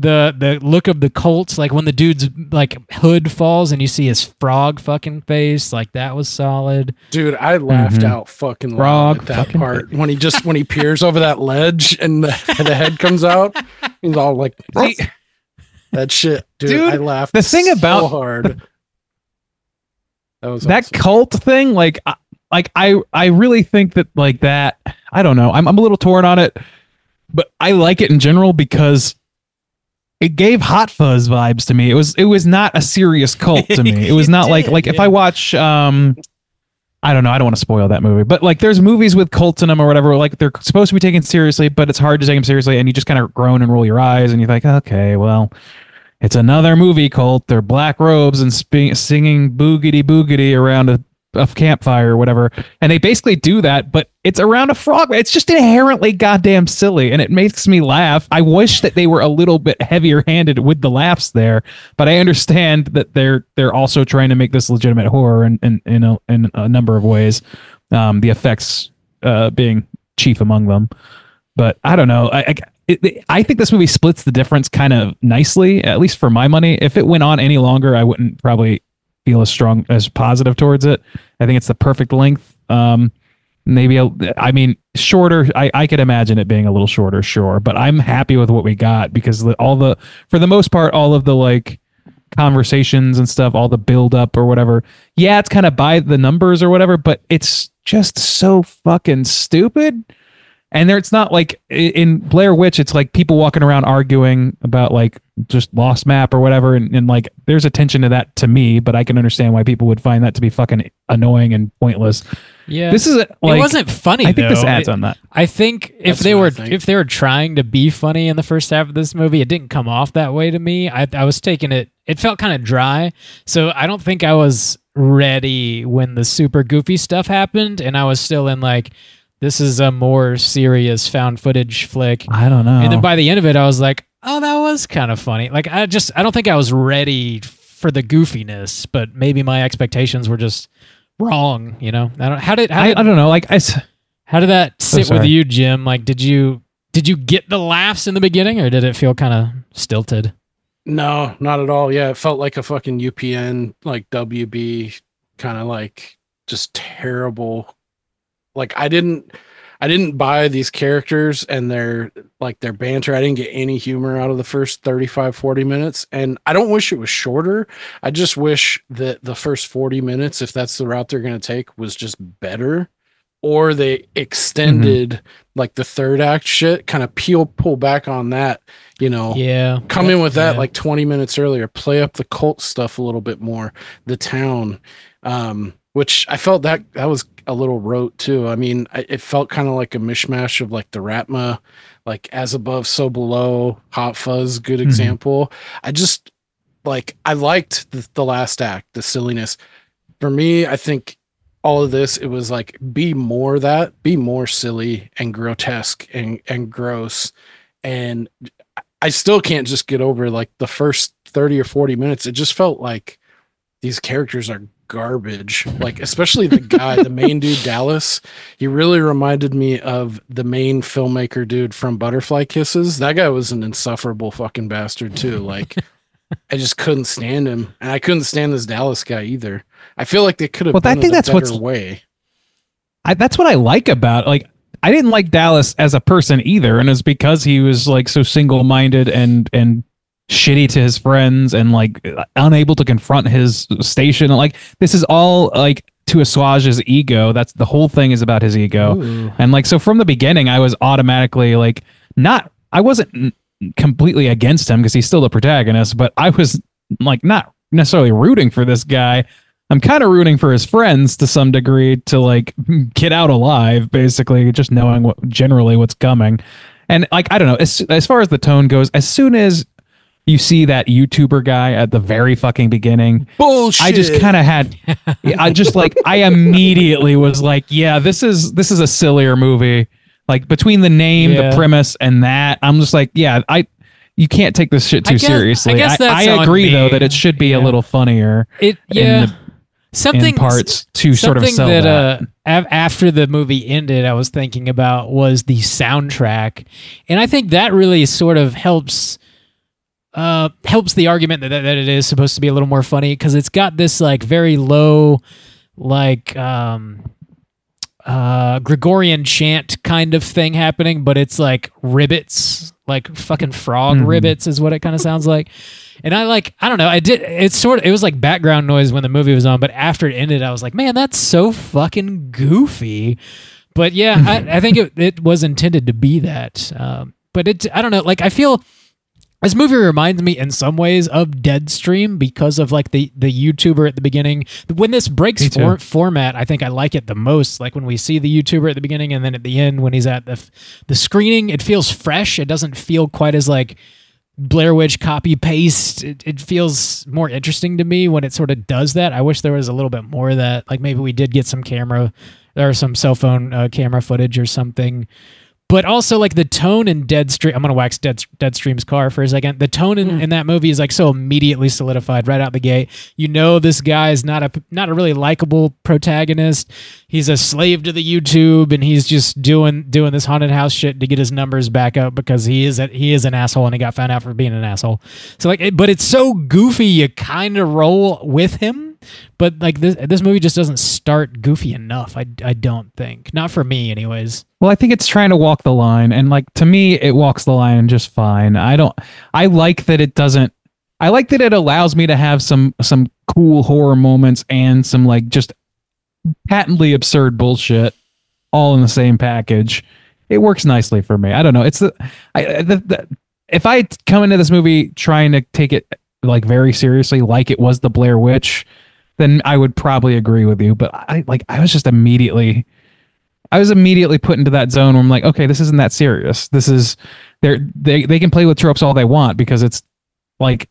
the look of the Colts, like when the dude's like hood falls and you see his frog fucking face, like that was solid. Dude, I laughed out fucking frog at that part when he just when he peers over that ledge and the head comes out, he's all like that shit. Dude, I laughed. The thing about so hard that was that awesome. Cult thing, like I really think that like that. I don't know. I'm a little torn on it, but I like it in general because it gave Hot Fuzz vibes to me. It was not a serious cult to me. It was not like if I watch I don't know, I don't want to spoil that movie, but like there's movies with cults in them or whatever, like they're supposed to be taken seriously, but it's hard to take them seriously, and you just kind of groan and roll your eyes and you're like, okay, well, it's another movie cult. They're black robes and singing boogity boogity around a campfire or whatever, and they basically do that, but it's around a frog. It's just inherently goddamn silly, and it makes me laugh. I wish that they were a little bit heavier handed with the laughs there, but I understand that they're also trying to make this legitimate horror in a number of ways, the effects being chief among them. But I don't know, I think this movie splits the difference kind of nicely, at least for my money. If it went on any longer, I wouldn't probably feel as strong as positive towards it. I think it's the perfect length. I mean, shorter, I could imagine it being a little shorter, sure, but I'm happy with what we got because for the most part, all of the like conversations and stuff, all the build up or whatever, yeah, it's kind of by the numbers or whatever, but it's just so fucking stupid. And there, it's not like in Blair Witch, it's like people walking around arguing about like just lost map or whatever. And like, there's attention to that to me, but I can understand why people would find that to be fucking annoying and pointless. Yeah. This is like, it wasn't funny. I think this adds on that. I think if they were trying to be funny in the first half of this movie, it didn't come off that way to me. I was taking it. It felt kind of dry. So I don't think I was ready when the super goofy stuff happened. And I was still in like, this is a more serious found footage flick. I don't know. And then by the end of it, I was like, oh, that was kind of funny. Like, I don't think I was ready for the goofiness, but maybe my expectations were just wrong. You know, I don't know. Like, how did that sit with you, Jim? Like, did you get the laughs in the beginning, or did it feel kind of stilted? No, not at all. Yeah. It felt like a fucking UPN, like WB kind of like just terrible. Like I didn't buy these characters and their banter. I didn't get any humor out of the first 35, 40 minutes. And I don't wish it was shorter. I just wish that the first 40 minutes, if that's the route they're going to take, was just better. Or they extended like the third act shit, kind of pull back on that, you know, come in with that like 20 minutes earlier, play up the cult stuff a little bit more, the town, which I felt that was a little rote too. I mean, it felt kind of like a mishmash of like the Ratma, like As Above, So Below, Hot Fuzz, good example. I just like, I liked the last act, the silliness. For me, I think all of this, it was like, be more silly and grotesque and gross. And I still can't just get over like the first 30 or 40 minutes. It just felt like these characters are garbage, like especially the guy, the main dude, Dallas. He really reminded me of the main filmmaker dude from Butterfly Kisses. That guy was an insufferable fucking bastard too. Like I just couldn't stand him, and I couldn't stand this Dallas guy either. I feel like they could have been in a better way. That's what I like about, like, I didn't like Dallas as a person either, and it's because he was like so single-minded and shitty to his friends and like unable to confront his station. Like this is all like to assuage his ego. That's the whole thing is about his ego. Ooh. And like, so from the beginning I was automatically like, I wasn't completely against him because he's still the protagonist, but I was like, not necessarily rooting for this guy. I'm kind of rooting for his friends to some degree to like get out alive, basically, just knowing generally what's coming. And like, I don't know, as far as the tone goes, as soon as you see that YouTuber guy at the very fucking beginning, bullshit, I just kind of had, I immediately was like, yeah, this is a sillier movie. Like between the name, the premise, and that, I'm just like, yeah, you can't take this shit too seriously. I agree though that it should be a little funnier. Something after the movie ended, I was thinking about was the soundtrack, and I think that really sort of helps helps the argument that it is supposed to be a little more funny, because it's got this like very low, like Gregorian chant kind of thing happening, but it's like ribbits, like fucking frog ribbits is what it kind of sounds like. And I don't know, it was like background noise when the movie was on, but after it ended, I was like, man, that's so fucking goofy. But yeah, I think it was intended to be that. But I don't know, like I feel this movie reminds me in some ways of Deadstream because of like the YouTuber at the beginning. When this breaks format, I think I like it the most. Like when we see the YouTuber at the beginning and then at the end when he's at the screening, it feels fresh. It doesn't feel quite as like Blair Witch copy paste. It feels more interesting to me when it sort of does that. I wish there was a little bit more of that. Like maybe we did get some camera or some cell phone camera footage or something. But also, like, the tone in Deadstream... I'm going to wax Deadstream's car for a second. The tone in that movie is, like, so immediately solidified right out the gate. You know this guy is not a really likable protagonist. He's a slave to the YouTube, and he's just doing this haunted house shit to get his numbers back up because he is an asshole, and he got found out for being an asshole. So, like, but it's so goofy, you kind of roll with him. But like this movie just doesn't start goofy enough. I don't think, not for me anyways. Well, I think it's trying to walk the line, and like to me, it walks the line just fine. I like that it doesn't. I like that it allows me to have some cool horror moments and some like just patently absurd bullshit all in the same package. It works nicely for me. I don't know. It's if I come into this movie trying to take it like very seriously, like it was the Blair Witch, then I would probably agree with you. But I was just immediately put into that zone where I'm like, okay, this isn't that serious. This is they can play with tropes all they want because it's like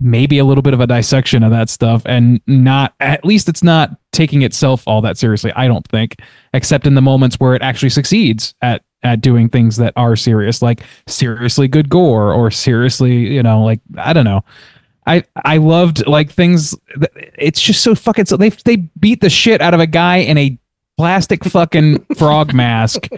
maybe a little bit of a dissection of that stuff, and not, at least it's not taking itself all that seriously, I don't think, except in the moments where it actually succeeds at doing things that are serious, like seriously good gore or seriously, you know, like, I don't know. I loved like things. It's just so fucking. So they beat the shit out of a guy in a plastic fucking frog mask.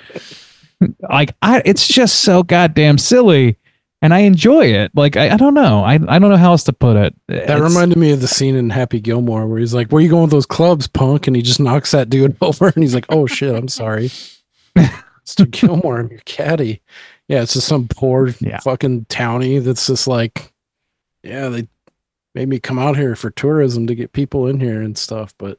Like it's just so goddamn silly, and I enjoy it. Like I don't know. I don't know how else to put it. That reminded me of the scene in Happy Gilmore where he's like, "Where you going with those clubs, punk?" And he just knocks that dude over, and he's like, "Oh shit, I'm sorry, Mr. Gilmore, I'm your caddy." Yeah, it's just some poor fucking townie that's just like, yeah, they made me come out here for tourism to get people in here and stuff. But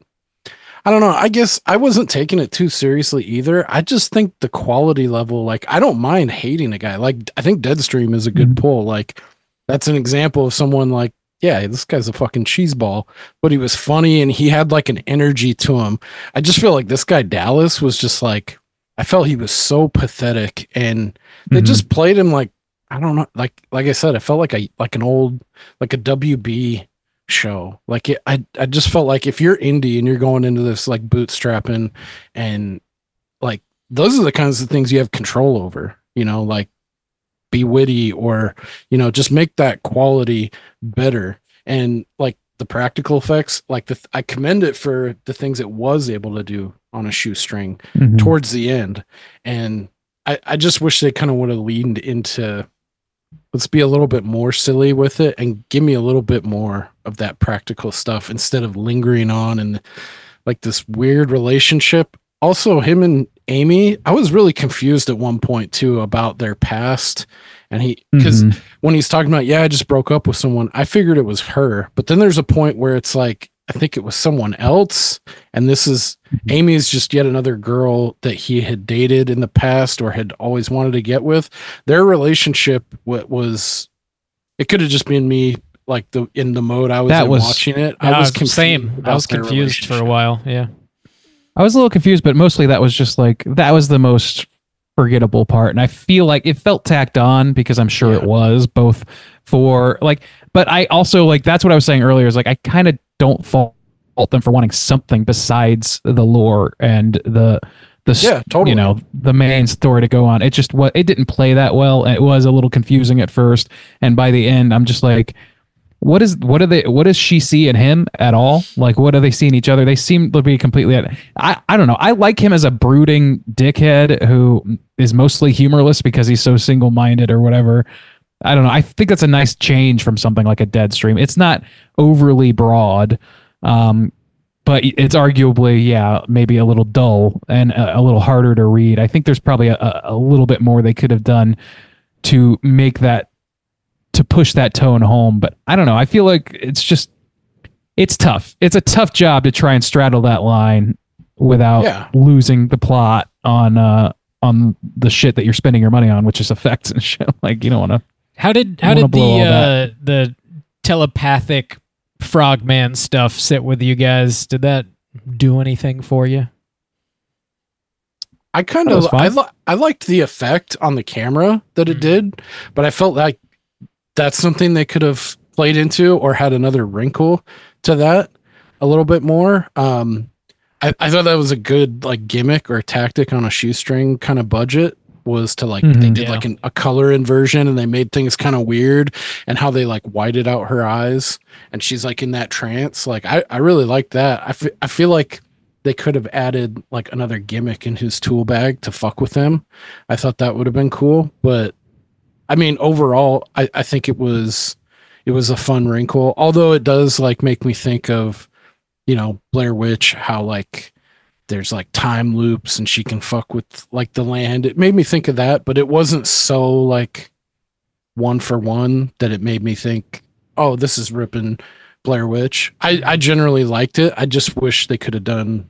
I don't know. I guess I wasn't taking it too seriously either. I just think the quality level, like, I don't mind hating a guy. Like, I think Deadstream is a good pull. Like, that's an example of someone like, yeah, this guy's a fucking cheeseball, but he was funny and he had like an energy to him. I just feel like this guy, Dallas, was just like, I felt he was so pathetic, and they just played him like, I don't know. Like I said, I felt like an old WB show. Like I just felt like if you're indie and you're going into this like bootstrapping, and like those are the kinds of things you have control over, you know, like be witty or, you know, just make that quality better. And like the practical effects, like I commend it for the things it was able to do on a shoestring towards the end. And I just wish they kind of would have leaned into, let's be a little bit more silly with it and give me a little bit more of that practical stuff instead of lingering on and like this weird relationship. Also, him and Amy, I was really confused at one point too about their past. And because when he's talking about, yeah, I just broke up with someone, I figured it was her. But then there's a point where it's like, I think it was someone else. And this is Amy is just yet another girl that he had dated in the past or had always wanted to get with. Their relationship it could have just been me like in the mode I was, watching it. I was confused. Same. I was confused for a while. Yeah. I was a little confused, but mostly that was just like, that was the most forgettable part. And I feel like it felt tacked on because I'm sure it was both for like, but I also like, that's what I was saying earlier is like, I kind of don't fault them for wanting something besides the lore and the you know, the main story to go on. It just it didn't play that well. And it was a little confusing at first, and by the end, I'm just like, what does she see in him at all? Like, what do they see in each other? They seem to be completely I don't know. I like him as a brooding dickhead who is mostly humorless because he's so single minded or whatever. I don't know. I think that's a nice change from something like a Dead Stream. It's not overly broad, but it's arguably, yeah, maybe a little dull and a little harder to read. I think there's probably a little bit more they could have done to make that, to push that tone home. But I don't know. I feel like it's just, it's tough. It's a tough job to try and straddle that line without losing the plot on the shit that you're spending your money on, which is effects and shit. Like, you don't want to. How did the telepathic frogman stuff sit with you guys? Did that do anything for you? I kind of I liked the effect on the camera that it did, but I felt like that's something they could have played into or had another wrinkle to that a little bit more. I thought that was a good like gimmick or tactic on a shoestring kind of budget, was to like they did like a color inversion and they made things kind of weird, and how they like whited out her eyes and she's like in that trance. Like I really like that. I feel like they could have added like another gimmick in his tool bag to fuck with him. I thought that would have been cool, but I mean overall I think it was a fun wrinkle, although it does like make me think of, you know, Blair Witch, how like there's like time loops and she can fuck with like the land. It made me think of that, but it wasn't so like 1-for-1 that it made me think, oh, this is ripping Blair Witch. I generally liked it. I just wish they could have done,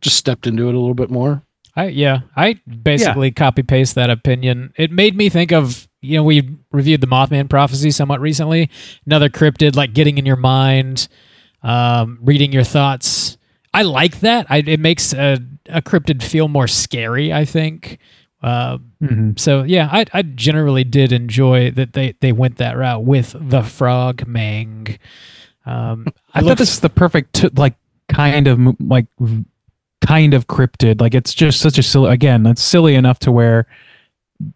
just stepped into it a little bit more. I basically copy paste that opinion. It made me think of, you know, we reviewed the Mothman Prophecy somewhat recently, another cryptid, like getting in your mind, reading your thoughts. I like that. It makes a cryptid feel more scary, I think. So yeah, I generally did enjoy that they went that route with the frog mang. I thought this is the perfect kind of cryptid. Like it's just such a silly, again, that's silly enough to where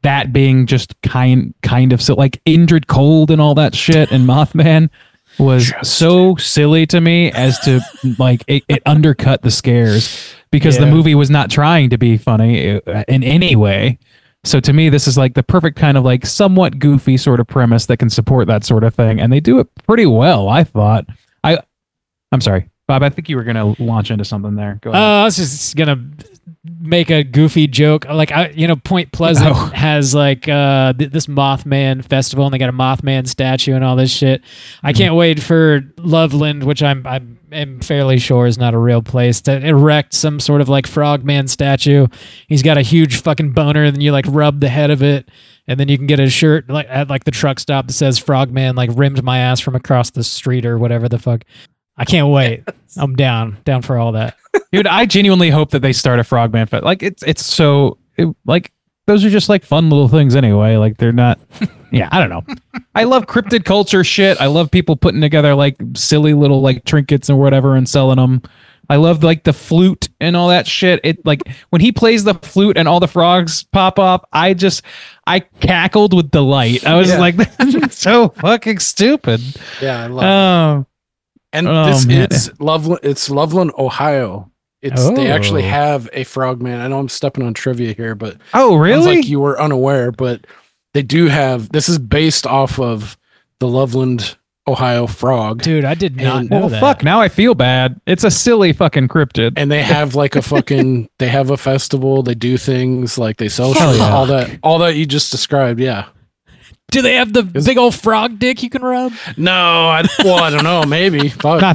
that being just kind of so like Indrid Cold and all that shit and Mothman was so silly to me as to like it undercut the scares, because the movie was not trying to be funny in any way. So to me, this is like the perfect kind of like somewhat goofy sort of premise that can support that sort of thing. And they do it pretty well, I thought. I'm sorry, Bob, I think you were going to launch into something there. Go ahead. I was just going to make a goofy joke. Like, Point Pleasant has like this Mothman festival, and they got a Mothman statue and all this shit. I can't wait for Loveland, which I'm fairly sure is not a real place, to erect some sort of like frogman statue. He's got a huge fucking boner, and then you like rub the head of it, and then you can get a shirt like at like the truck stop that says "Frogman like rimmed my ass from across the street" or whatever the fuck. I can't wait. Yes. I'm down for all that. Dude, I genuinely hope that they start a Frogman Fest. Like like those are just like fun little things anyway. Like they're not, I don't know. I love cryptid culture shit. I love people putting together like silly little like trinkets and whatever and selling them. I love like the flute and all that shit. It like when he plays the flute and all the frogs pop off, I cackled with delight. I was like, this is so fucking stupid. Yeah, I love it. And it's Loveland, Ohio. They actually have a frogman. I know I'm stepping on trivia here, but really? Like you were unaware, but they do have. This is based off of the Loveland, Ohio frog. Dude, I did not know that. Fuck, now I feel bad. It's a silly fucking cryptid. And they have like a fucking. They have a festival. They do things like they sell all that. All that you just described. Yeah. Do they have the big old frog dick you can rub? No, I don't know. Maybe. Fuck, you got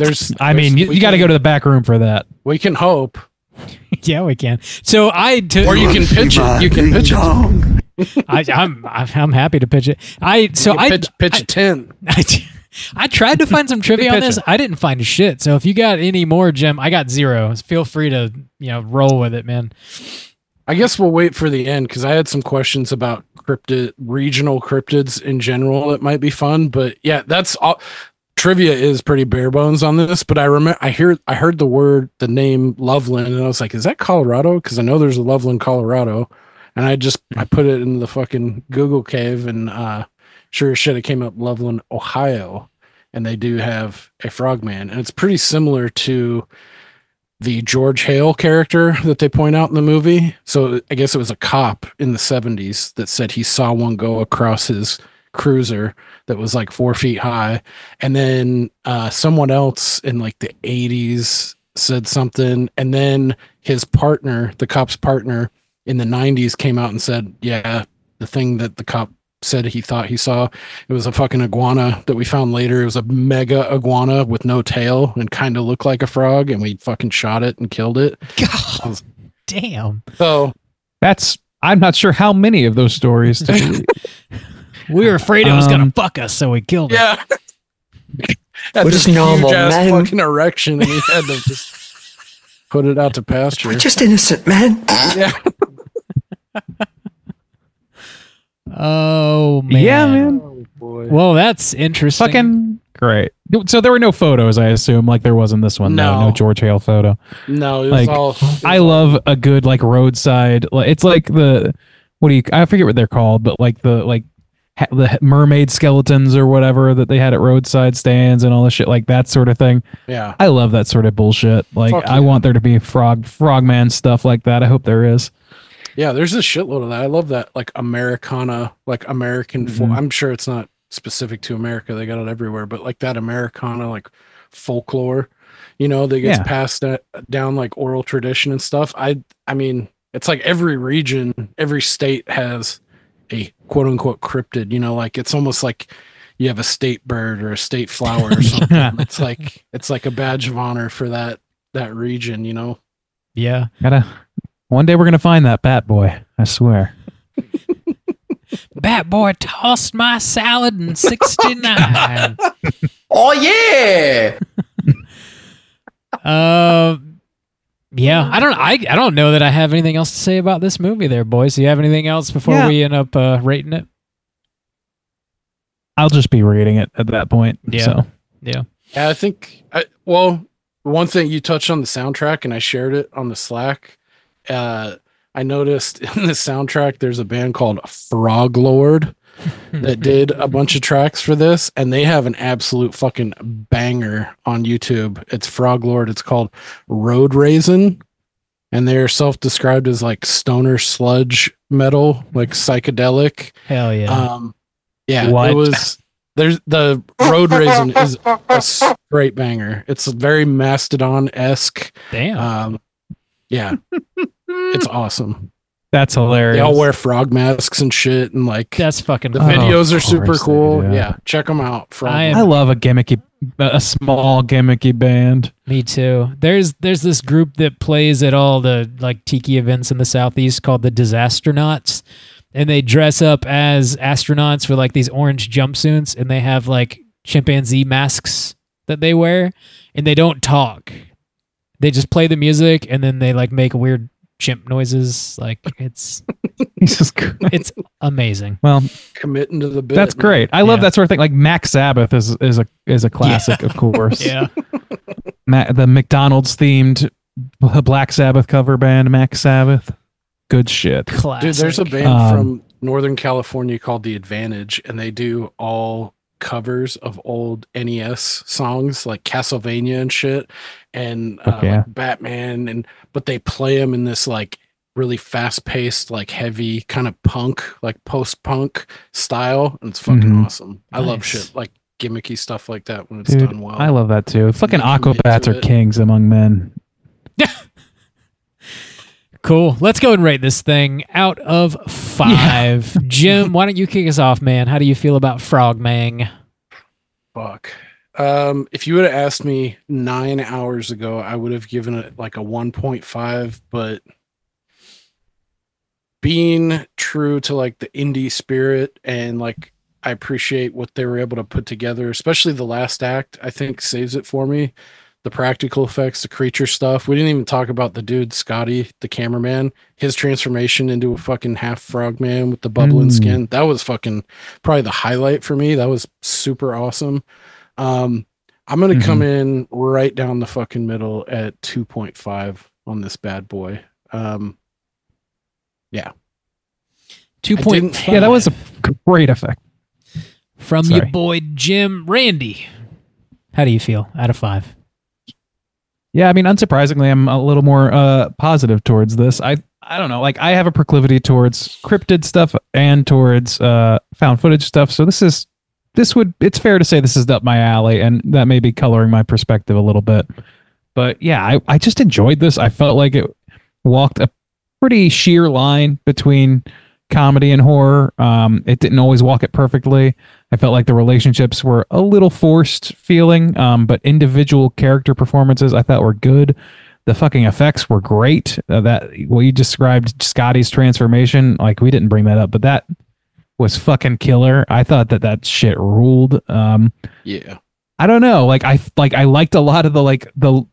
to go to the back room for that. We can hope. Yeah, we can. So or you can pitch it. You can pitch it. I'm happy to pitch it. Pitch a tin. I tried to find some trivia on this. I didn't find shit. So if you got any more, Jim, I got zero. Feel free to roll with it, man. I guess we'll wait for the end, because I had some questions about regional cryptids in general. It might be fun, but yeah, that's all. Trivia is pretty bare bones on this, but I remember I heard the name Loveland, and I was like, is that Colorado? Because I know there's a Loveland, Colorado, and I put it in the fucking Google cave, and sure as shit, it came up Loveland, Ohio, and they do have a frogman, and it's pretty similar to the George Hale character that they point out in the movie. So I guess it was a cop in the 70s that said he saw one go across his cruiser that was like 4 feet high. And then someone else in like the 80s said something. And then his partner, the cop's partner in the 90s, came out and said, yeah, the thing that the cop said he thought he saw, it was a fucking iguana that we found later. It was a mega iguana with no tail and kind of looked like a frog, and we fucking shot it and killed it. God damn. So that's, I'm not sure how many of those stories to we were afraid it was gonna fuck us, so we killed it. Yeah. We're just normal men. Fucking erection, and we had to just put it out to pasture. We're just innocent men. Yeah. Oh man. Yeah, man. Oh, boy. Well, that's interesting. Fucking great. So there were no photos, I assume, like there was in this one. No, no George Hale photo. No, it was like, all. I love a good like roadside. It's like the, what do you? I forget what they're called, but like the the mermaid skeletons or whatever that they had at roadside stands and all this shit, like that sort of thing. Yeah, I love that sort of bullshit. Like, fuck, I want there to be frogman stuff like that. I hope there is. Yeah, there's a shitload of that. I love that, like Americana, like American. Mm-hmm. I'm sure it's not specific to America. They got it everywhere, but like that Americana, like folklore, you know, that gets passed down like oral tradition and stuff. I mean, it's like every region, every state has a quote unquote cryptid. You know, like it's almost like you have a state bird or a state flower or something. It's like a badge of honor for that region. You know. Yeah. One day we're going to find that bat boy, I swear. Bat boy tossed my salad in 69. Oh, yeah. Yeah, I don't know that I have anything else to say about this movie there, boys. Do you have anything else before we end up rating it? I'll just be rating it at that point. Yeah. So. Yeah. Yeah, I think, well, one thing you touched on the soundtrack, and I shared it on the Slack. I noticed in the soundtrack there's a band called Frog Lord that did a bunch of tracks for this, and they have an absolute fucking banger on YouTube. It's Frog Lord. It's called Road Raisin, and they're self-described as like stoner sludge metal, like psychedelic. Hell yeah. Yeah, what? It was there's the Road Raisin is a straight banger. It's very Mastodon-esque. Damn. Yeah. It's awesome. That's hilarious. They all wear frog masks and shit, and like that's fucking. The videos are super cool. Yeah, check them out. I love a small gimmicky band. Me too. There's this group that plays at all the like tiki events in the Southeast called the Disastronauts, and they dress up as astronauts with like these orange jumpsuits, and they have like chimpanzee masks that they wear, and they don't talk. They just play the music, and then they like make weird chimp noises. Like it's amazing. Well, committing to the bit. That's great. I love that sort of thing. Like Max Sabbath is a classic, of course. Yeah. The McDonald's themed Black Sabbath cover band, Max Sabbath. Good shit. Classic. Dude, there's a band from Northern California called The Advantage, and they do all covers of old NES songs like Castlevania and shit, and like Batman, and but they play them in this like really fast-paced, like heavy kind of punk, like post-punk style, and it's fucking awesome. Nice. I love shit like gimmicky stuff like that when it's done well. I love that too. Fucking Aquabats are kings among men. Cool. Let's go and rate this thing out of 5. Yeah. Jim, why don't you kick us off, man? How do you feel about Frogman? Fuck. If you would have asked me 9 hours ago, I would have given it like a 1.5, but being true to like the indie spirit and like I appreciate what they were able to put together, especially the last act, I think saves it for me. The practical effects, the creature stuff. We didn't even talk about the dude, Scotty, the cameraman, his transformation into a fucking half frog man with the bubbling skin. That was fucking probably the highlight for me. That was super awesome. I'm going to come in right down the fucking middle at 2.5 on this bad boy. Yeah. 2.5. Yeah, that was a great effect. From your boy, Jim. Randy, how do you feel out of 5? Yeah, I mean, unsurprisingly, I'm a little more positive towards this. I I don't know, like I have a proclivity towards cryptid stuff and towards found footage stuff. So it's fair to say this is up my alley, and that may be coloring my perspective a little bit. But yeah, I just enjoyed this. I felt like it walked a pretty sheer line between comedy and horror. It didn't always walk it perfectly. I felt like the relationships were a little forced feeling, but individual character performances I thought were good. The fucking effects were great. Well, you described Scotty's transformation. Like, we didn't bring that up, but that was fucking killer. I thought that shit ruled. Yeah. I don't know. I liked a lot of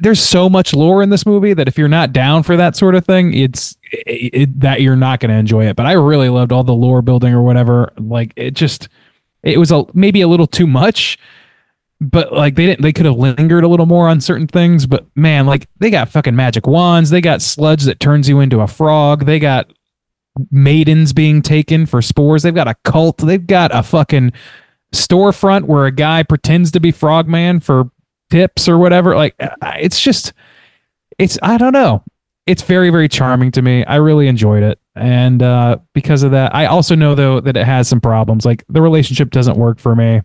there's so much lore in this movie that if you're not down for that sort of thing, that you're not going to enjoy it. But I really loved all the lore building or whatever. Like, it was maybe a little too much, but like they could have lingered a little more on certain things. But man, like they got fucking magic wands. They got sludge that turns you into a frog. They got maidens being taken for spores. They've got a cult. They've got a fucking storefront where a guy pretends to be Frogman for tips or whatever. Like, I don't know. It's very, very charming to me. I really enjoyed it. And because of that, I also know though that it has some problems. Like the relationship doesn't work for me.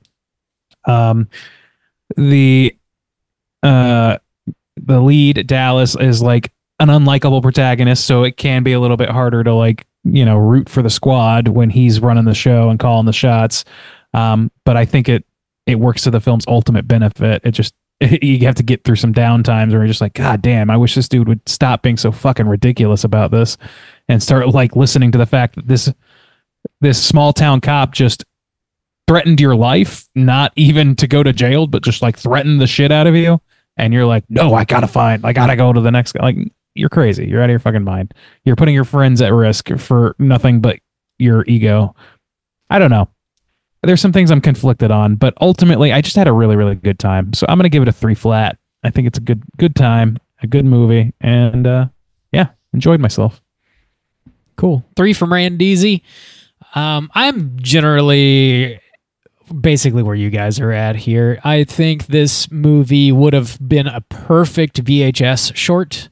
The lead, Dallas, is like an unlikable protagonist. So it can be a little bit harder to root for the squad when he's running the show and calling the shots. But I think it works to the film's ultimate benefit. You have to get through some downtimes where you're just like, God damn, I wish this dude would stop being so fucking ridiculous about this and start like listening to the fact that this small town cop just threatened your life, not even to go to jail, but just like threatened the shit out of you. And you're like, no, I gotta go to the next guy. Like, you're crazy. You're out of your fucking mind. You're putting your friends at risk for nothing but your ego. I don't know. There's some things I'm conflicted on, but ultimately I just had a really, really good time. So I'm going to give it a 3 flat. I think it's a good time, a good movie. And yeah, enjoyed myself. Cool. 3 from Randeezy. I'm generally basically where you guys are at here. I think this movie would have been a perfect VHS short.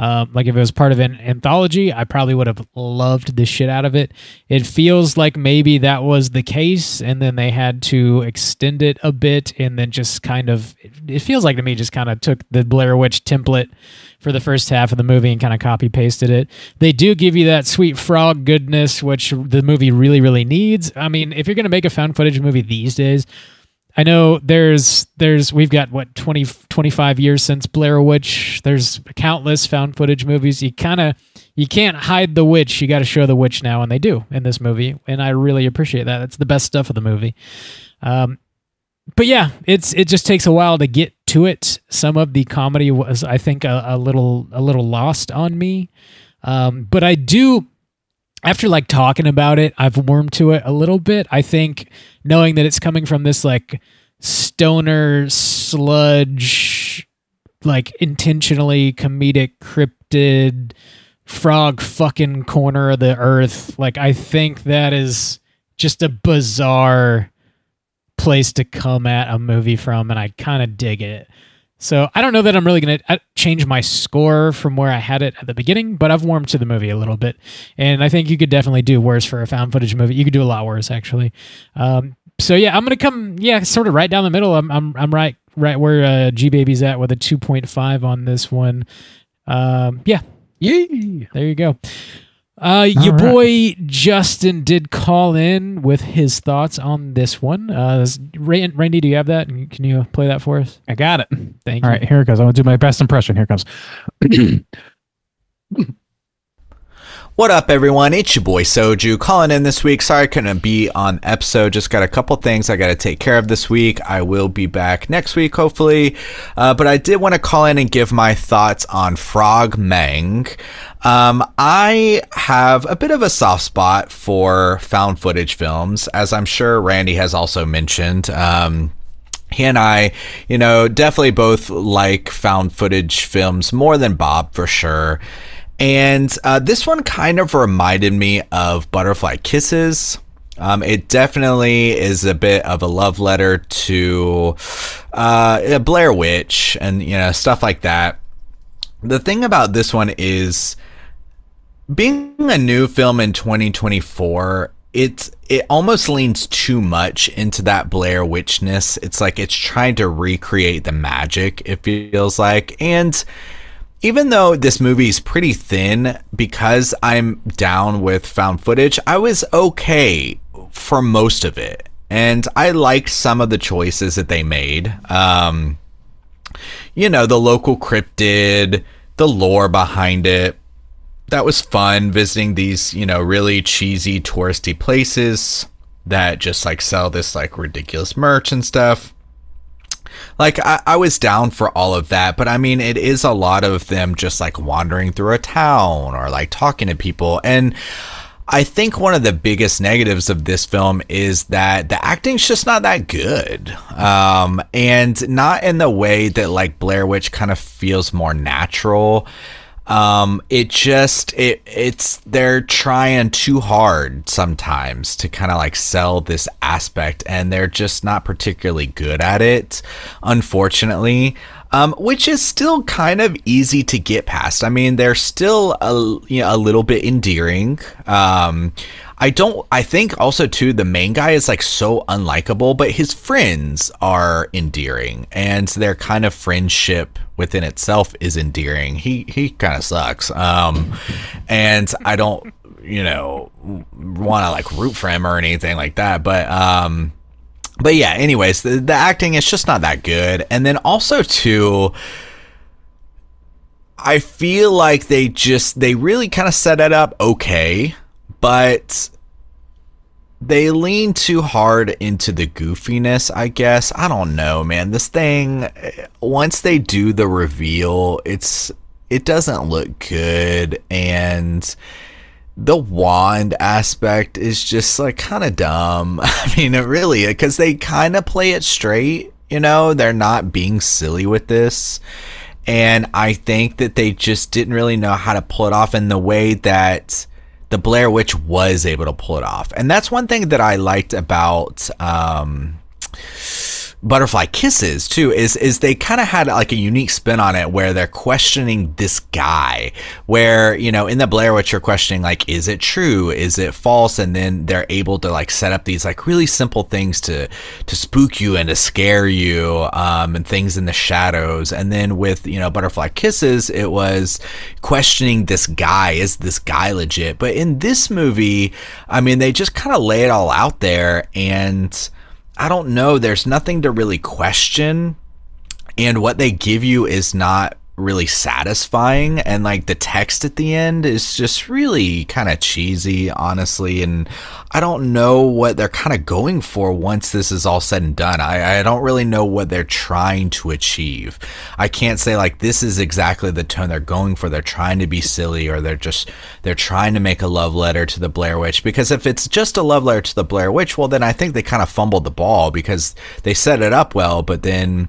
Like if it was part of an anthology, I probably would have loved the shit out of it. It feels like maybe that was the case, and then they had to extend it a bit, and then just kind of, it feels like to me, just kind of took the Blair Witch template for the first half of the movie and kind of copy pasted it. They do give you that sweet frog goodness, which the movie really, really needs. I mean, if you're going to make a found footage movie these days, I know we've got what, 20, 25 years since Blair Witch. There's countless found footage movies. You can't hide the witch. You got to show the witch now. And they do in this movie. And I really appreciate that. That's the best stuff of the movie. But yeah, it just takes a while to get to it. Some of the comedy was, I think, a little lost on me. But I do, after like talking about it, I've warmed to it a little bit. I think knowing that it's coming from this like stoner sludge, like intentionally comedic cryptid frog fucking corner of the earth, like I think that is just a bizarre place to come at a movie from, and I kind of dig it. So I don't know that I'm really going to change my score from where I had it at the beginning, but I've warmed to the movie a little bit. And I think you could definitely do worse for a found footage movie. You could do a lot worse, actually. So yeah, I'm going to come, yeah, sort of right down the middle. I'm right where G-Baby's at with a 2.5 on this one. Yeah. Yay. There you go. Your boy Justin did call in with his thoughts on this one. Randy, do you have that? And can you play that for us? I got it. Thank you. All right, here it goes. I'm going to do my best impression. Here it comes. What up, everyone? It's your boy Soju calling in this week. Sorry I couldn't be on episode. Just got a couple things I got to take care of this week. I will be back next week, hopefully. But I did want to call in and give my thoughts on Frogman. I have a bit of a soft spot for found footage films, as I'm sure Randy has also mentioned. He and I, definitely both like found footage films more than Bob for sure. And this one kind of reminded me of Butterfly Kisses. It definitely is a bit of a love letter to Blair Witch and, stuff like that. The thing about this one is being a new film in 2024, it almost leans too much into that Blair Witchness. It's like it's trying to recreate the magic, it feels like. And even though this movie is pretty thin, because I'm down with found footage, I was okay for most of it. And I liked some of the choices that they made. You know, the local cryptid, the lore behind it. That was fun, visiting these, you know, really cheesy touristy places that just like sell this like ridiculous merch and stuff. Like I was down for all of that, but I mean, it is a lot of them just like wandering through a town or like talking to people. And I think one of the biggest negatives of this film is that the acting's just not that good. And not in the way that like Blair Witch kind of feels more natural. It's they're trying too hard sometimes to kind of like sell this aspect, and they're just not particularly good at it, unfortunately. Which is still kind of easy to get past. I mean, they're still a little bit endearing. I think also too, the main guy is like so unlikable, but his friends are endearing, and their kind of friendship within itself is endearing. He kind of sucks. And I don't, you know, want to like root for him or anything like that. But yeah, anyways, the acting is just not that good. And then also too, I feel like they really kind of set it up okay, but they lean too hard into the goofiness, I guess. I don't know, man. This thing, once they do the reveal, it doesn't look good. And the wand aspect is just like kind of dumb. I mean, it really, because they kind of play it straight, you know, they're not being silly with this. And I think that they just didn't really know how to pull it off in the way that the Blair Witch was able to pull it off. And that's one thing that I liked about Butterfly Kisses too, is they kind of had like a unique spin on it, where they're questioning this guy, where, you know, in the Blair Witch you're questioning like, is it true, is it false? And then they're able to like set up these like really simple things to spook you and to scare you, and things in the shadows. And then with, you know, Butterfly Kisses, it was questioning this guy, is this guy legit? But in this movie, I mean, they just kind of lay it all out there, and I don't know, there's nothing to really question, and what they give you is not really satisfying. And like the text at the end is just really kind of cheesy, honestly, and I don't know what they're kind of going for once this is all said and done. I don't really know what they're trying to achieve. I can't say like this is exactly the tone they're going for. They're trying to be silly, or they're trying to make a love letter to the Blair Witch, because if it's just a love letter to the Blair Witch, well then I think they kind of fumbled the ball, because they set it up well, but then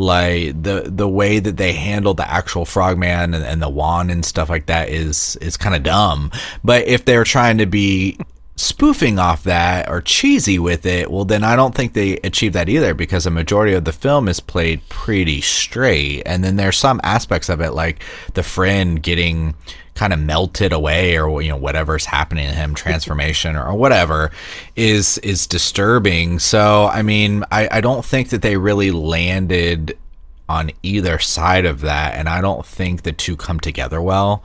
like the way that they handle the actual Frogman and the wand and stuff like that is kind of dumb. But if they're trying to be spoofing off that or cheesy with it, well then I don't think they achieve that either, because a majority of the film is played pretty straight. And then there's some aspects of it, like the friend getting kind of melted away, or you know, whatever's happening to him, transformation or whatever, is disturbing. So I mean, I don't think that they really landed on either side of that, and I don't think the two come together well.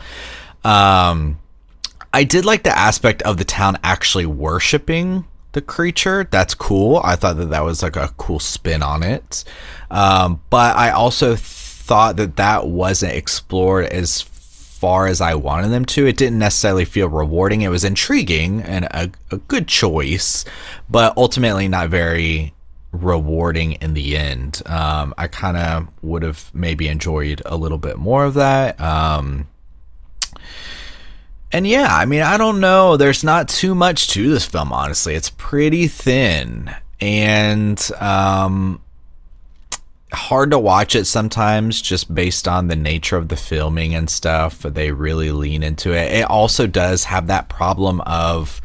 I did like the aspect of the town actually worshiping the creature. That's cool. I thought that that was like a cool spin on it. But I also thought that that wasn't explored as far as I wanted them to. It didn't necessarily feel rewarding. It was intriguing and a good choice, but ultimately not very rewarding in the end. I kind of would have maybe enjoyed a little bit more of that. And yeah, I mean, I don't know. There's not too much to this film, honestly. It's pretty thin and hard to watch it sometimes, just based on the nature of the filming and stuff. They really lean into it. It also does have that problem of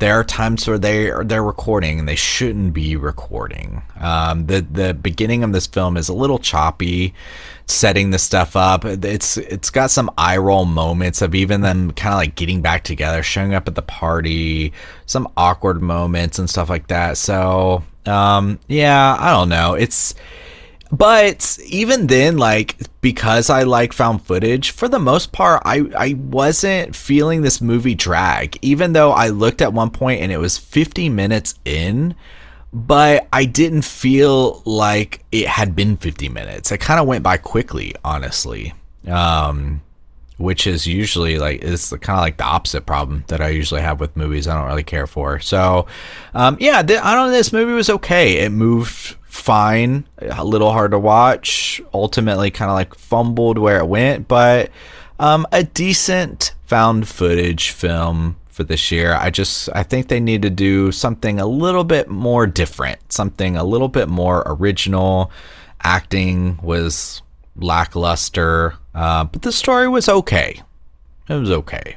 there are times where they're recording and they shouldn't be recording. The beginning of this film is a little choppy, setting this stuff up. It's got some eye roll moments of even them kind of like getting back together, showing up at the party, some awkward moments and stuff like that. So yeah, I don't know. But even then, like, because I like found footage, for the most part, I wasn't feeling this movie drag, even though I looked at one point and it was 50 minutes in, but I didn't feel like it had been 50 minutes. It kind of went by quickly, honestly, which is usually like, it's kind of like the opposite problem that I usually have with movies I don't really care for. So, yeah, I don't know. This movie was okay. It moved fine, a little hard to watch, ultimately kind of like fumbled where it went, but a decent found footage film for this year. I think they need to do something a little bit more different, something a little bit more original. Acting was lackluster, but the story was okay. It was okay.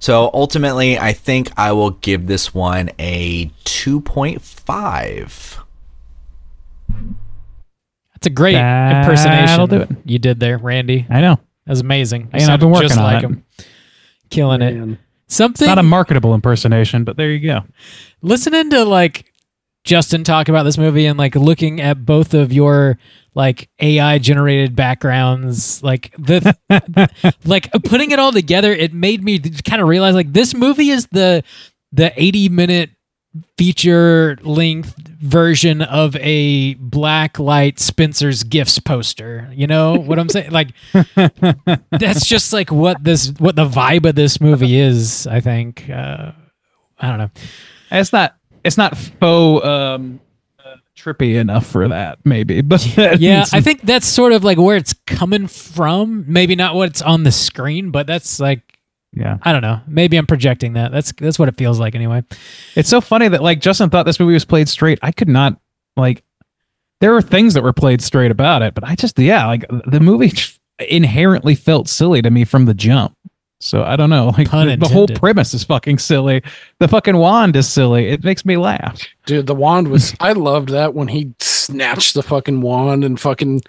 So ultimately, I think I will give this one a 2.5. It's a great impersonation you did there, Randy. I know. That was amazing. You know, I've been working just on like it. Him. Killing it. Something. It's not a marketable impersonation, but there you go. Listening to like Justin talk about this movie and like looking at both of your like AI generated backgrounds, like like putting it all together, it made me kind of realize like this movie is the 80-minute feature length version of a black light Spencer's Gifts poster. You know what I'm saying? Like that's just like what the vibe of this movie is, I think. I don't know. It's not faux trippy enough for that, maybe. But yeah, I think that's sort of like where it's coming from. Maybe not what's on the screen, but that's like, yeah, I don't know. Maybe I'm projecting that. That's what it feels like anyway. It's so funny that like Justin thought this movie was played straight. I could not, like, there were things that were played straight about it, but I just, yeah, like the movie inherently felt silly to me from the jump. So I don't know. Like the whole premise is fucking silly. The fucking wand is silly. It makes me laugh. Dude, the wand was, I loved that when he snatched the fucking wand and fucking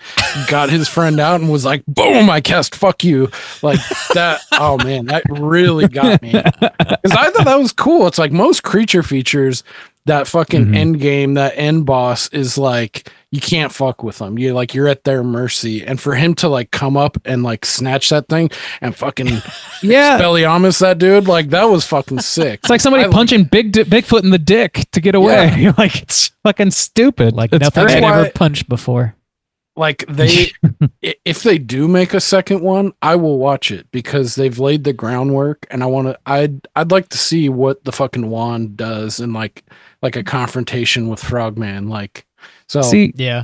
got his friend out and was like, boom, I cast fuck you. Like that, oh man, that really got me. Because I thought that was cool. It's like most creature features, that fucking end game, that end boss is like, you can't fuck with them. You like, you're at their mercy. And for him to like come up and like snatch that thing and fucking Expelliarmus that dude, like that was fucking sick. It's like somebody punching Bigfoot in the dick to get away. Yeah. You're like, it's fucking stupid. Like nothing I've ever punched before. Like they, if they do make a second one, I will watch it because they've laid the groundwork, and I want to. I'd like to see what the fucking wand does in like a confrontation with Frogman. Like, so see, yeah,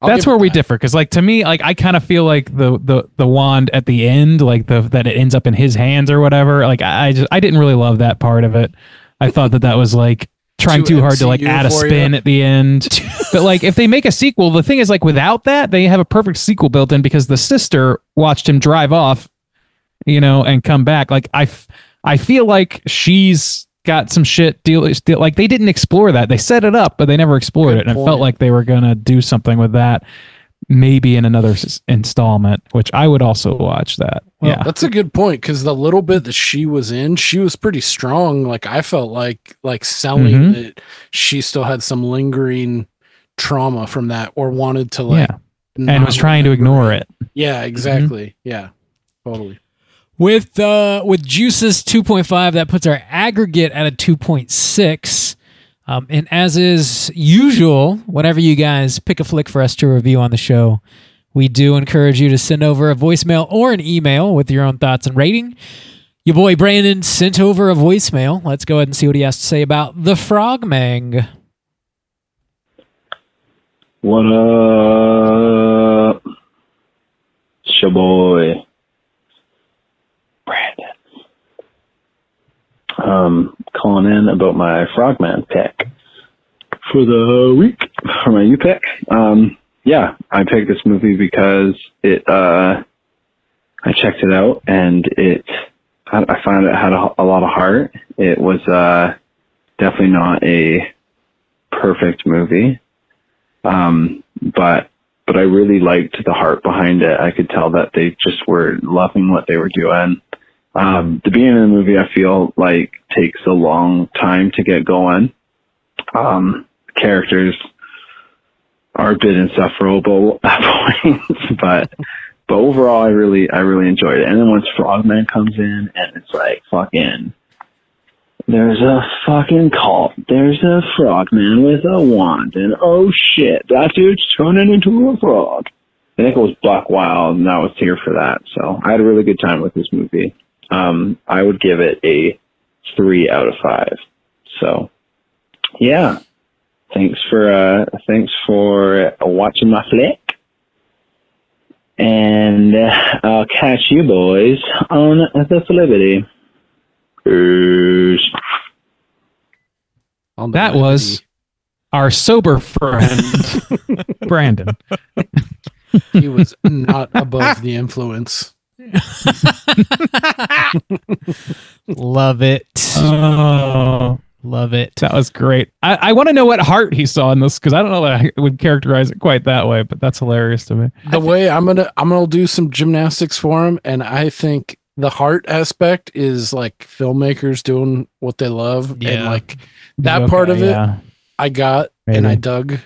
that's where we differ because, like, to me, like I kind of feel like the wand at the end, like that it ends up in his hands or whatever. Like I didn't really love that part of it. I thought that was like trying too hard to like add a spin at the end. But like if they make a sequel, the thing is like without that, they have a perfect sequel built in because the sister watched him drive off, you know, and come back. Like I feel like she's got some shit deal. Like they didn't explore that. They set it up, but they never explored it. And it felt like they were going to do something with that. Maybe in another installment, which I would also watch that. Well, yeah, that's a good point because the little bit that she was in, she was pretty strong. Like I felt like selling that she still had some lingering trauma from that, or wanted to like, and was trying to ignore it. Yeah, exactly. Yeah, totally. With Juice's 2.5, that puts our aggregate at a 2.6. And as is usual, whenever you guys pick a flick for us to review on the show, we do encourage you to send over a voicemail or an email with your own thoughts and rating. Your boy Brandon sent over a voicemail. Let's go ahead and see what he has to say about The Frogman. What up? It's your boy, Brandon. Calling in about my Frogman pick for the week, for my U-pick. Yeah, I picked this movie because it, I checked it out and I found it had a lot of heart. It was, Definitely not a perfect movie, but I really liked the heart behind it. I could tell that they just were loving what they were doing. The beginning of the movie, I feel like, takes a long time to get going. Characters are a bit insufferable at points, but overall, I really enjoyed it. And then once Frogman comes in, and it's like, fucking, there's a fucking cult. There's a frogman with a wand, and oh shit, that dude's turning into a frog. I think it was buck wild, and I was here for that. So I had a really good time with this movie. I would give it a 3 out of 5. So, yeah. Thanks for watching my flick. And I'll catch you boys on the Flippity. Peace. That was our sober friend, Brandon. He was not above the influence. Love it. Oh, love it. That was great. I want to know what heart he saw in this, because I don't know that I would characterize it quite that way, but that's hilarious to me. The way I'm gonna do some gymnastics for him, and I think the heart aspect is like filmmakers doing what they love, and like that part of it I got. Maybe. And I dug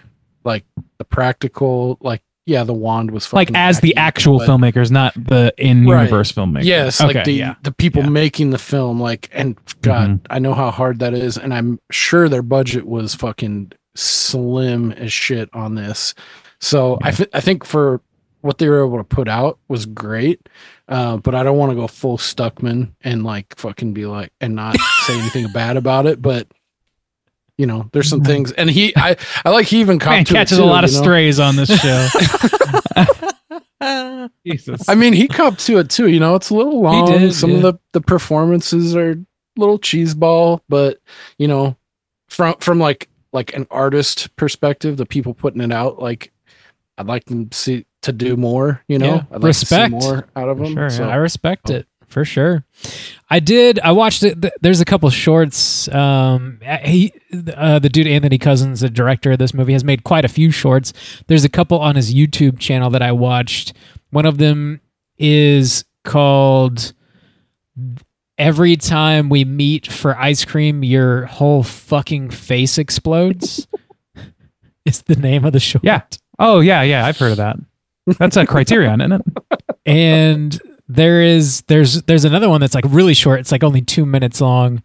like the practical, like, yeah, the wand was fucking like as the actual filmmakers, not the in-universe filmmakers. Yes, okay, like the people making the film, like, and God, I know how hard that is, and I'm sure their budget was fucking slim as shit on this. So I think for what they were able to put out was great, but I don't want to go full Stuckman and like fucking be like and not say anything bad about it, but. You know, there's some things, and I like he even catches a lot of strays on this show. Jesus. I mean, he copped to it too. You know, it's a little long. Some of the performances are a little cheeseball, but you know, from like an artist perspective, the people putting it out, like I'd like them to do more. You know, I'd like to see more out of them. Sure, so. I respect it. For sure. I watched it. There's a couple shorts. The dude, Anthony Cousins, the director of this movie, has made quite a few shorts. There's a couple on his YouTube channel that I watched. One of them is called Every Time We Meet for Ice Cream, Your Whole Fucking Face Explodes. It's the name of the short. Yeah. Oh, yeah. Yeah. I've heard of that. That's a Criterion, isn't it? And there's another one that's like really short. It's like only 2 minutes long,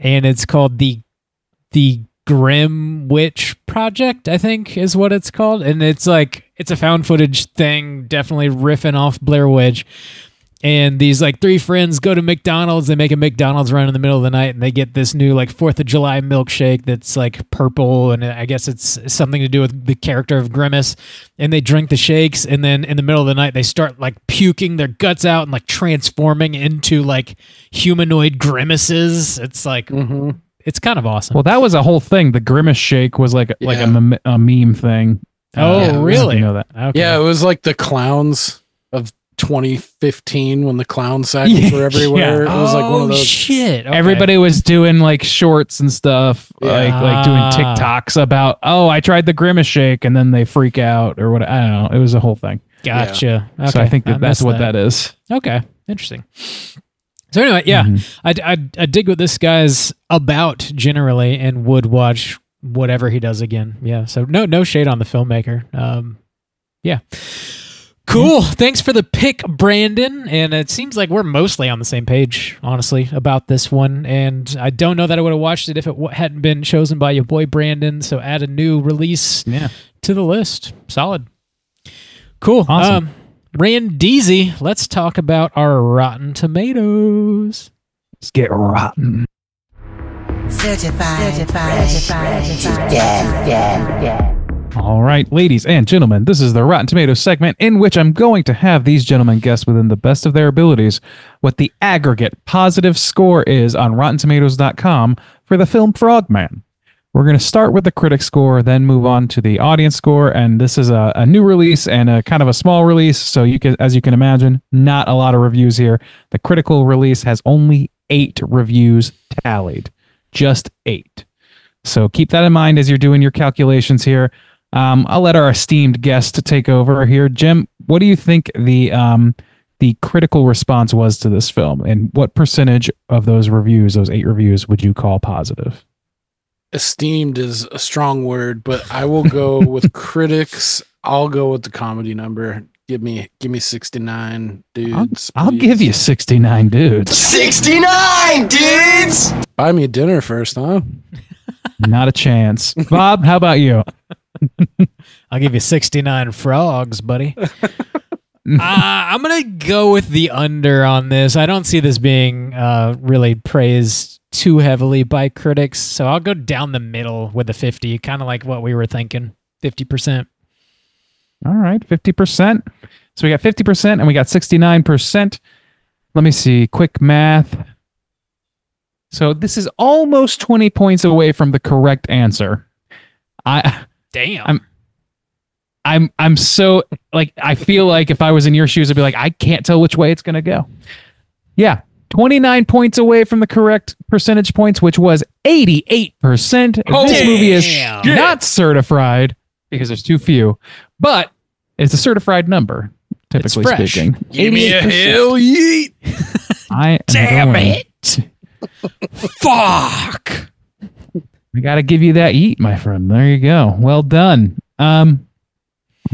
and it's called the Grim Witch Project, I think is what it's called. And it's like, it's a found footage thing, definitely riffing off Blair Witch. And these like three friends go to McDonald's. They make a McDonald's run in the middle of the night, and they get this new like 4th of July milkshake that's like purple. And I guess it's something to do with the character of Grimace, and they drink the shakes. And then in the middle of the night, they start like puking their guts out and like transforming into like humanoid grimaces. It's like, it's kind of awesome. Well, that was a whole thing. The Grimace shake was like a meme thing. Oh, really? I know that. Okay. Yeah. It was like the clowns of 2015 when the clown sackers were everywhere. It was like one of those. Shit. Okay. Everybody was doing like shorts and stuff, like doing TikToks about, oh, I tried the Grimace shake, and then they freak out or what. I don't know. It was a whole thing. Gotcha. Yeah. Okay. So I think that's what that is. Okay. Interesting. So anyway, I dig what this guy's about generally, and would watch whatever he does again. Yeah. So no shade on the filmmaker. Yeah. Cool. Thanks for the pick, Brandon. And it seems like we're mostly on the same page, honestly, about this one. And I don't know that I would have watched it if it hadn't been chosen by your boy, Brandon. So add a new release to the list. Solid. Cool. Awesome. Randeezy, let's talk about our Rotten Tomatoes. Let's get rotten. Certified. Yeah. All right, ladies and gentlemen, this is the Rotten Tomatoes segment, in which I'm going to have these gentlemen guess within the best of their abilities what the aggregate positive score is on RottenTomatoes.com for the film Frogman. We're going to start with the critic score, then move on to the audience score, and this is a new release and a kind of a small release, so as you can imagine, not a lot of reviews here. The critical release has only 8 reviews tallied, just 8. So keep that in mind as you're doing your calculations here. I'll let our esteemed guest take over here. Jim, what do you think the critical response was to this film, and what percentage of those reviews, those 8 reviews, would you call positive? Esteemed is a strong word, but I will go with critics. I'll go with the comedy number. Give me 69 dudes. I'll give you 69 dudes. 69 dudes! Buy me dinner first, huh? Not a chance. Bob, how about you? I'll give you 69 frogs, buddy. I'm going to go with the under on this. I don't see this being really praised too heavily by critics, so I'll go down the middle with a 50, kind of like what we were thinking, 50%. All right, 50%. So we got 50% and we got 69%. Let me see, quick math. So this is almost 20 points away from the correct answer. I'm so, like, I feel like if I was in your shoes, I'd be like, I can't tell which way it's going to go. Yeah. 29 points away from the correct percentage points, which was 88%. Oh, this movie is not certified because there's too few, but it's a certified number, typically speaking. Give me a hell yeet. Damn it. Fuck. We got to give you that yeet, my friend. There you go. Well done. I'm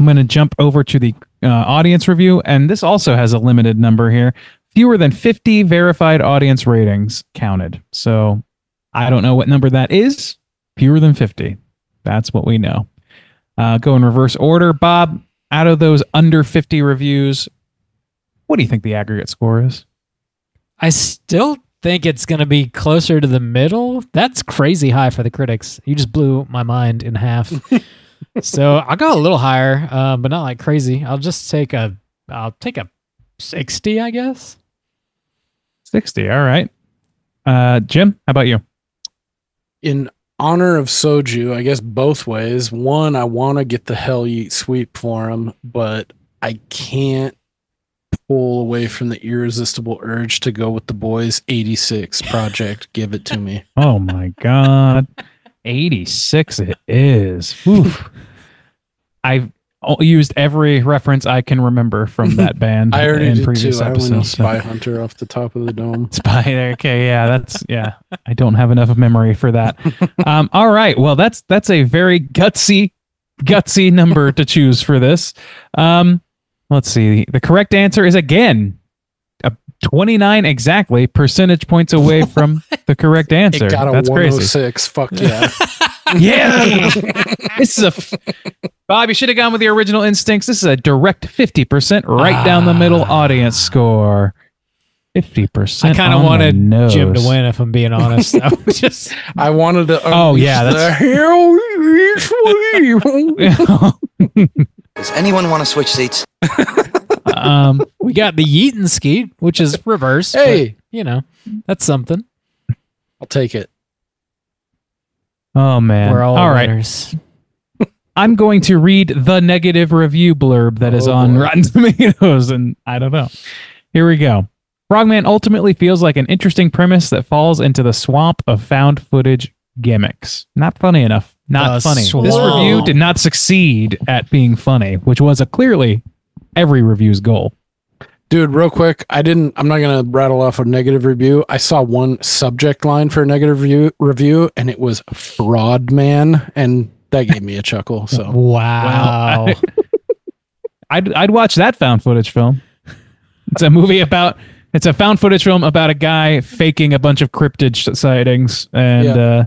going to jump over to the audience review, and this also has a limited number here. Fewer than 50 verified audience ratings counted. So I don't know what number that is. Fewer than 50. That's what we know. Go in reverse order. Bob, out of those under 50 reviews, what do you think the aggregate score is? I still think it's going to be closer to the middle. That's crazy high for the critics. You just blew my mind in half. So I'll go a little higher, but not like crazy. I'll just take a, I'll take a 60, I guess. 60. All right. Jim, how about you? In honor of Soju, I guess both ways. One, I want to get the hell yeet sweep for him, but I can't pull away from the irresistible urge to go with the boys. 86 project. Give it to me. Oh my God. 86 it is. Oof. I've used every reference I can remember from that band. I already did previous too. Episodes, I only Spy Hunter off the top of the dome. Spy, okay, yeah, that's, yeah. I don't have enough memory for that. All right, well, that's a very gutsy number to choose for this. Let's see. The correct answer is, again, 29 exactly percentage points away from the correct answer. It got a 106. Crazy. Fuck yeah. Yeah. This is Bob, you should have gone with your original instincts. This is a direct 50% right down the middle audience score. 50%. I kind of wanted Jim to win, if I'm being honest. I wanted to. Oh yeah. Does anyone want to switch seats? We got the yeet and skeet, which is reverse. Hey, but, you know, that's something. I'll take it. Oh man. We're all winners. Right. I'm going to read the negative review blurb that is on Rotten Tomatoes, and I don't know. Here we go. Frogman ultimately feels like an interesting premise that falls into the swamp of found footage gimmicks. Not funny enough. Not funny. Swamp. This review did not succeed at being funny, which was a clearly every review's goal. Dude, real quick, I'm not going to rattle off a negative review. I saw one subject line for a negative review, and it was Fraud Man, and that gave me a chuckle. So wow. I'd watch that found footage film. It's a found footage film about a guy faking a bunch of cryptid sightings and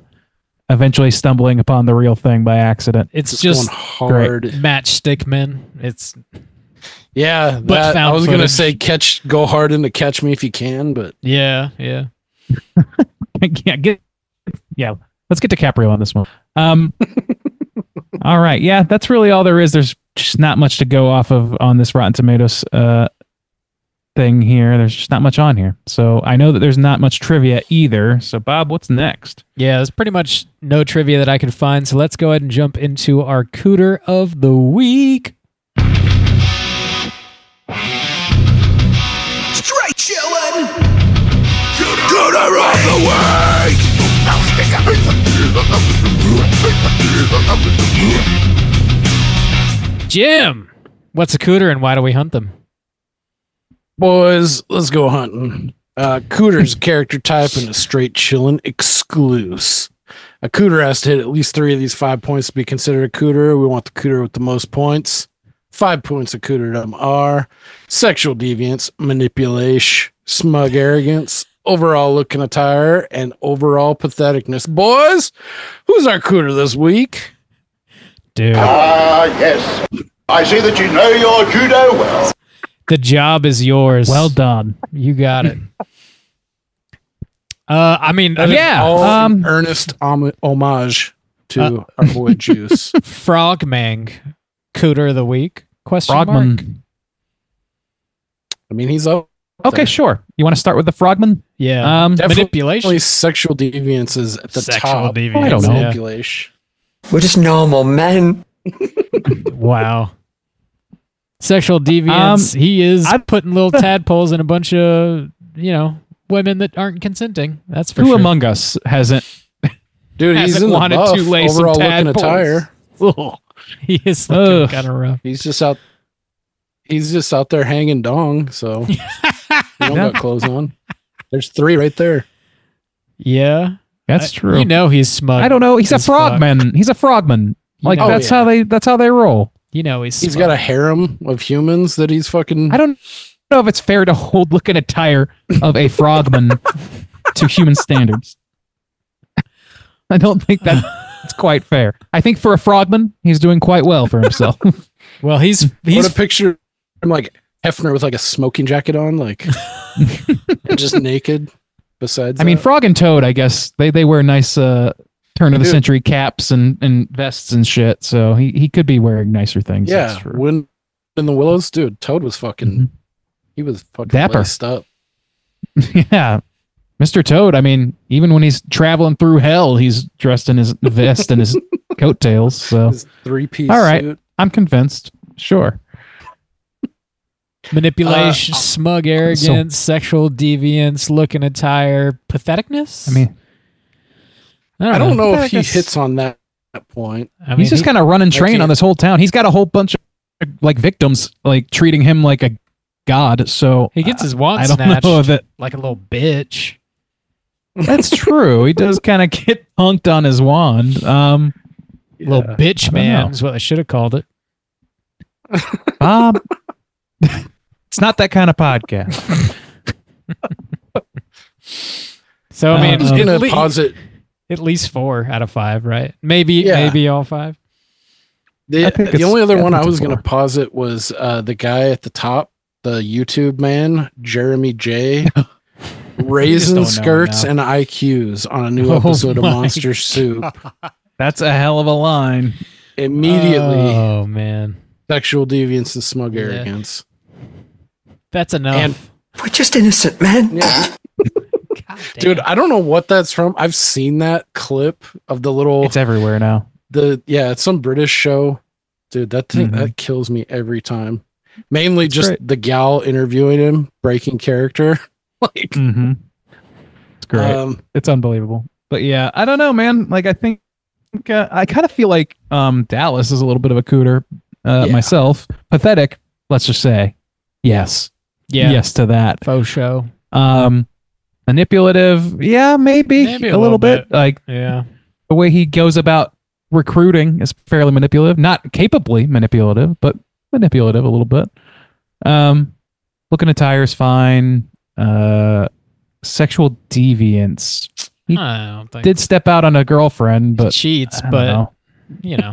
eventually stumbling upon the real thing by accident. It's just hard. Great. Matchstick Men. It's... Yeah, but I was going to say go hard into Catch Me If You Can, but yeah. Let's get DiCaprio on this one. All right, yeah, that's really all there is. There's just not much to go off of on this Rotten Tomatoes thing here. There's just not much on here. So I know that there's not much trivia either. So Bob, what's next? Yeah, there's pretty much no trivia that I could find. So let's go ahead and jump into our Cooter of the Week. Straight Chilling! Cooter of the Week! Jim, what's a cooter and why do we hunt them? Boys, let's go hunting. Cooter's character type and a Straight Chilling exclusive. A cooter has to hit at least 3 of these 5 points to be considered a cooter. We want the cooter with the most points. 5 points of cooterdom are sexual deviance, manipulation, smug arrogance, overall look and attire, and overall patheticness. Boys, who's our cooter this week? Dude. Yes. I see that you know your judo well. The job is yours. Well done. You got it. I mean, earnest homage to our boy Juice. Frogman, cooter of the week? Question Frogman. Mark. I mean, he's up. Okay, there. Sure. You want to start with the Frogman? Yeah. Manipulation. Sexual deviance is at the top. Deviance. I don't know. Manipulation. We're just normal men. Wow. Sexual deviance. He is putting little tadpoles in a bunch of, you know, women that aren't consenting. That's for sure. Who among us hasn't? Dude, hasn't he's wanted to lay some tadpoles. Ugh. He is looking kind of rough. He's just out there hanging dong. So he don't got clothes on. There's 3 right there. Yeah, that's true. You know he's smug. I don't know. He's a frogman. Fuck. He's a frogman. Like that's how they roll. You know he's got a harem of humans that he's fucking. I don't know if it's fair to hold look and attire of a frogman to human standards. I don't think that's quite fair. I think for a frogman, he's doing quite well for himself. Well, he's what a picture. I'm like Hefner with like a smoking jacket on, like just naked. Besides, I mean, Frog and Toad, I guess they wear nice turn-of-the-century caps and vests and shit. So he could be wearing nicer things. Yeah, when in the Willows, dude, Toad was fucking. Mm-hmm. He was fucking dapper up. Yeah, Mr. Toad. I mean, even when he's traveling through hell, he's dressed in his vest and his coattails. So his 3-piece. All right, suit. I'm convinced. Sure. Manipulation, smug arrogance, sexual deviance, look and attire, patheticness. I mean, I don't know if he hits on that point. I mean, he's just kind of running train on this whole town. He's got a whole bunch of like victims, like treating him like a god. So he gets his wand snatched like a little bitch. That's true. He does kind of get punked on his wand. Little bitch man is what I should have called it. Bob. It's not that kind of podcast. So I mean, I'm gonna posit at least 4 out of 5, right? Maybe all 5. The only other one I was gonna posit was the guy at the top, the YouTube man, Jeremy J, raising skirts and IQs on a new episode of Monster Soup. That's a hell of a line. Immediately, oh man, sexual deviance and smug arrogance. That's enough. And we're just innocent, man. Yeah. Dude, I don't know what that's from. I've seen that clip of the little. It's everywhere now. It's some British show. Dude, that thing that kills me every time. Mainly that's just great. The gal interviewing him, breaking character. Like, it's great. It's unbelievable. But yeah, I don't know, man. Like, I think I kind of feel like Dallas is a little bit of a cooter myself. Pathetic, let's just say. Yes. Yeah. Yes to that. Faux show. Manipulative. Yeah, maybe a little bit. Like, yeah, the way he goes about recruiting is fairly manipulative. Not capably manipulative, but manipulative a little bit. Looking at tires, fine. Sexual deviance. He did step out on a girlfriend, but he cheats. But you know,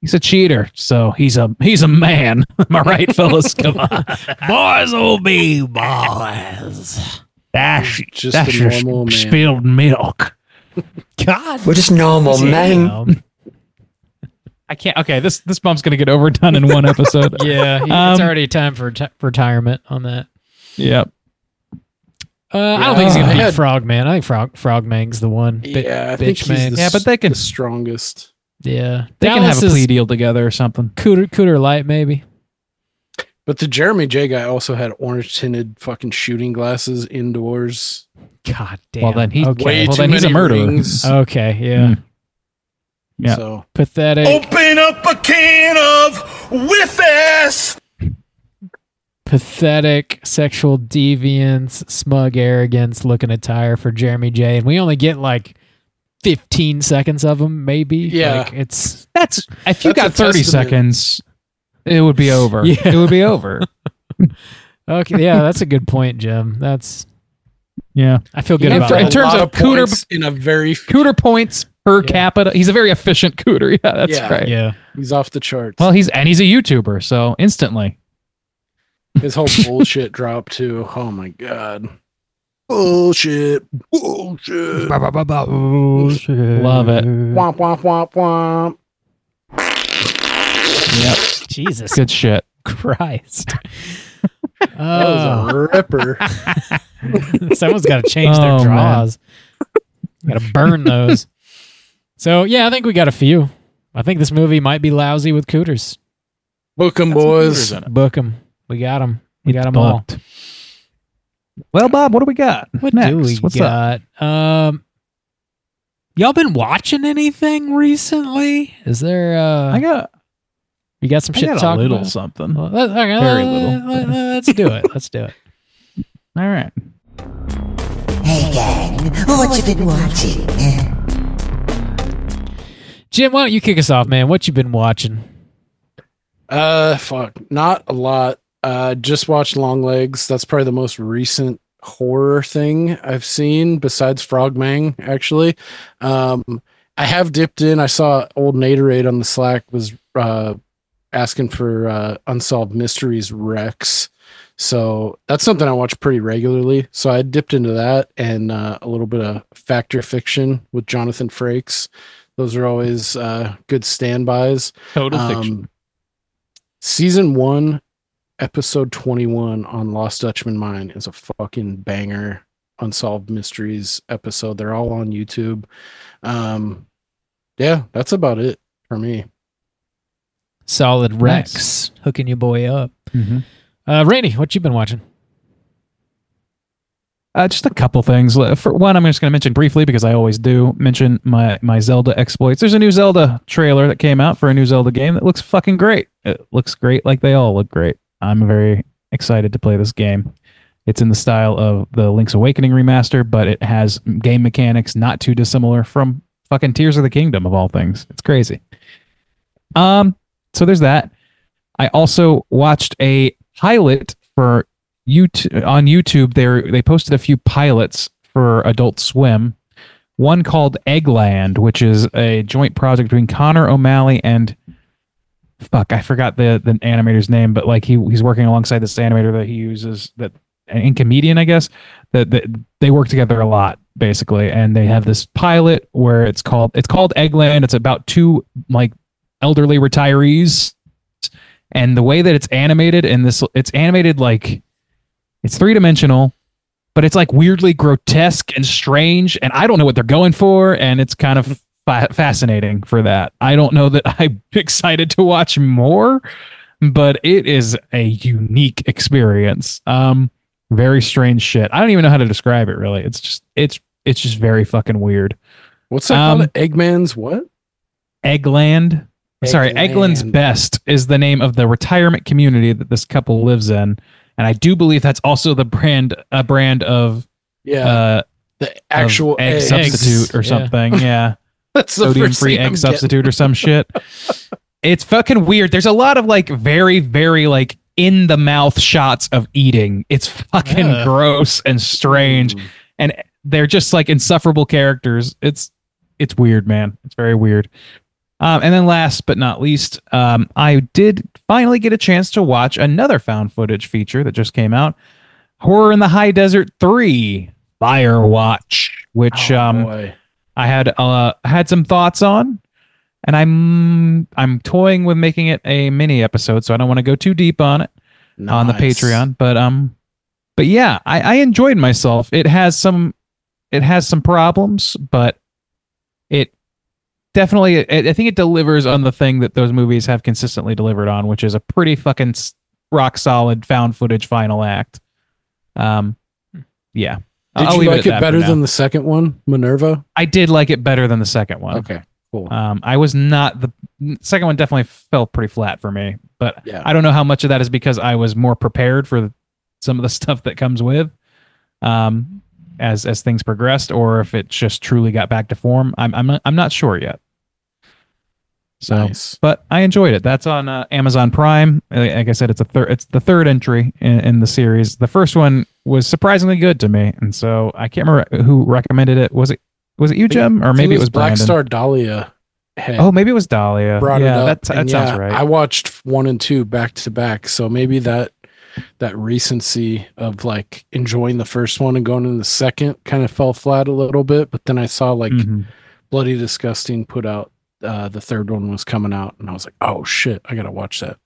he's a cheater, so he's a man. Am I right, fellas? Come on, boys will be boys. That's just normal spilled milk. God, we're just normal men. I can't. Okay, this bump's gonna get overdone in one episode. Yeah, it's already time for retirement on that. Yep. I don't think he's gonna beat Frogman. I think Frogman's the one. Yeah, I think he's but they can the strongest. Yeah, they can have a plea deal together or something. Cooter light, maybe. But the Jeremy J guy also had orange tinted fucking shooting glasses indoors. God damn. Well, then he's a murderer. Okay, yeah. Yeah. So pathetic. Open up a can of whiff ass. Pathetic, sexual deviance, smug arrogance, looking attire for Jeremy J. And we only get like 15 seconds of him, maybe. Yeah. Like that's if you got 30 seconds, it would be over. Yeah. It would be over. Okay. Yeah, that's a good point, Jim. That's yeah. I feel good about it. In terms of cooter in a very cooter points per capita. He's a very efficient cooter. Yeah, that's right. Yeah. He's off the charts. Well, he's a YouTuber, so instantly. His whole bullshit drop too. Oh my god. Bullshit. Bullshit. Bullshit. Love it. Womp womp womp womp. Yep. Jesus. Good shit. Christ. That was a ripper. Someone's got to change their draws. Got to burn those. So yeah, I think we got a few. I think this movie might be lousy with cooters. Book 'em, boys. Book 'em. We got them. We got them all. Well, Bob, what do we got? What next? What's got? Up? Y'all been watching anything recently? Is there? You got some shit to talk about? A little something. Well, very little. Let's do it. Let's do it. All right. Hey gang, what you been watching? Jim, why don't you kick us off, man? What you been watching? Fuck, not a lot. Just watched Long Legs. That's probably the most recent horror thing I've seen besides Frogman, actually. I have dipped in. I saw old Naderade on the Slack was asking for Unsolved Mysteries Rex. So that's something I watch pretty regularly. So I dipped into that and a little bit of Fact or Fiction with Jonathan Frakes. Those are always good standbys. Total Fiction. Season 1, episode 21 on Lost Dutchman Mine is a fucking banger Unsolved Mysteries episode. They're all on YouTube. Yeah, that's about it for me. Solid Rex. Nice. Hooking your boy up. Mm-hmm. Rainey, what you been watching? Just a couple things. For one, I'm just going to mention briefly, because I always do mention my Zelda exploits. There's a new Zelda trailer that came out for a new Zelda game that looks fucking great. It looks great, like they all look great. I'm very excited to play this game. It's in the style of the Link's Awakening remaster, but it has game mechanics not too dissimilar from fucking Tears of the Kingdom, of all things. It's crazy. So there's that. I also watched a pilot for YouTube, on YouTube, they posted a few pilots for Adult Swim. One called Eggland, which is a joint project between Connor O'Malley and fuck, I forgot the animator's name, but like he's working alongside this animator that he uses that and comedian, I guess. That they work together a lot basically, and they have this pilot where it's called Eggland. It's about two like elderly retirees, and the way that it's animated it's animated like. It's three-dimensional, but it's like weirdly grotesque and strange, and I don't know what they're going for, and it's kind of fascinating for that. I don't know that I'm excited to watch more, but it is a unique experience. Very strange shit. I don't even know how to describe it, really. It's just very fucking weird. What's that called? Eggman's what? Eggland. Sorry, Eggland's Best is the name of the retirement community that this couple lives in. And I do believe that's also the brand of the actual egg substitute or something. Yeah. That's the sodium-free egg substitute or some shit. It's fucking weird. There's a lot of like very, very like in the mouth shots of eating. It's fucking gross and strange. Ooh. And they're just like insufferable characters. It's weird, man. It's very weird. And then last but not least, I did finally get a chance to watch another found footage feature that just came out, Horror in the High Desert 3, Firewatch, which I had some thoughts on, and I'm toying with making it a mini episode, so I don't want to go too deep on it on the Patreon, but yeah, I enjoyed myself. It has some problems, but it. Definitely, I think it delivers on the thing that those movies have consistently delivered on, which is a pretty fucking rock solid found footage final act. Yeah. Did you like it better than the second one, Minerva? I did like it better than the second one. Okay. Cool. I was not the second one. Definitely fell pretty flat for me, but yeah. I don't know how much of that is because I was more prepared for some of the stuff that comes with as things progressed, or if it just truly got back to form. I'm not sure yet. So, nice. But I enjoyed it. That's on Amazon Prime. Like I said, it's the third entry in the series. The first one was surprisingly good to me, and so I can't remember who recommended it. Was it you, Jim, or maybe it was Black Brandon. Star Dahlia. Oh, maybe it was Dahlia. Yeah, that sounds right. I watched 1 and 2 back to back, so maybe that recency of like enjoying the first one and going in the second kind of fell flat a little bit. But then I saw like Bloody Disgusting put out. The third one was coming out, and I was like, "Oh shit, I gotta watch that."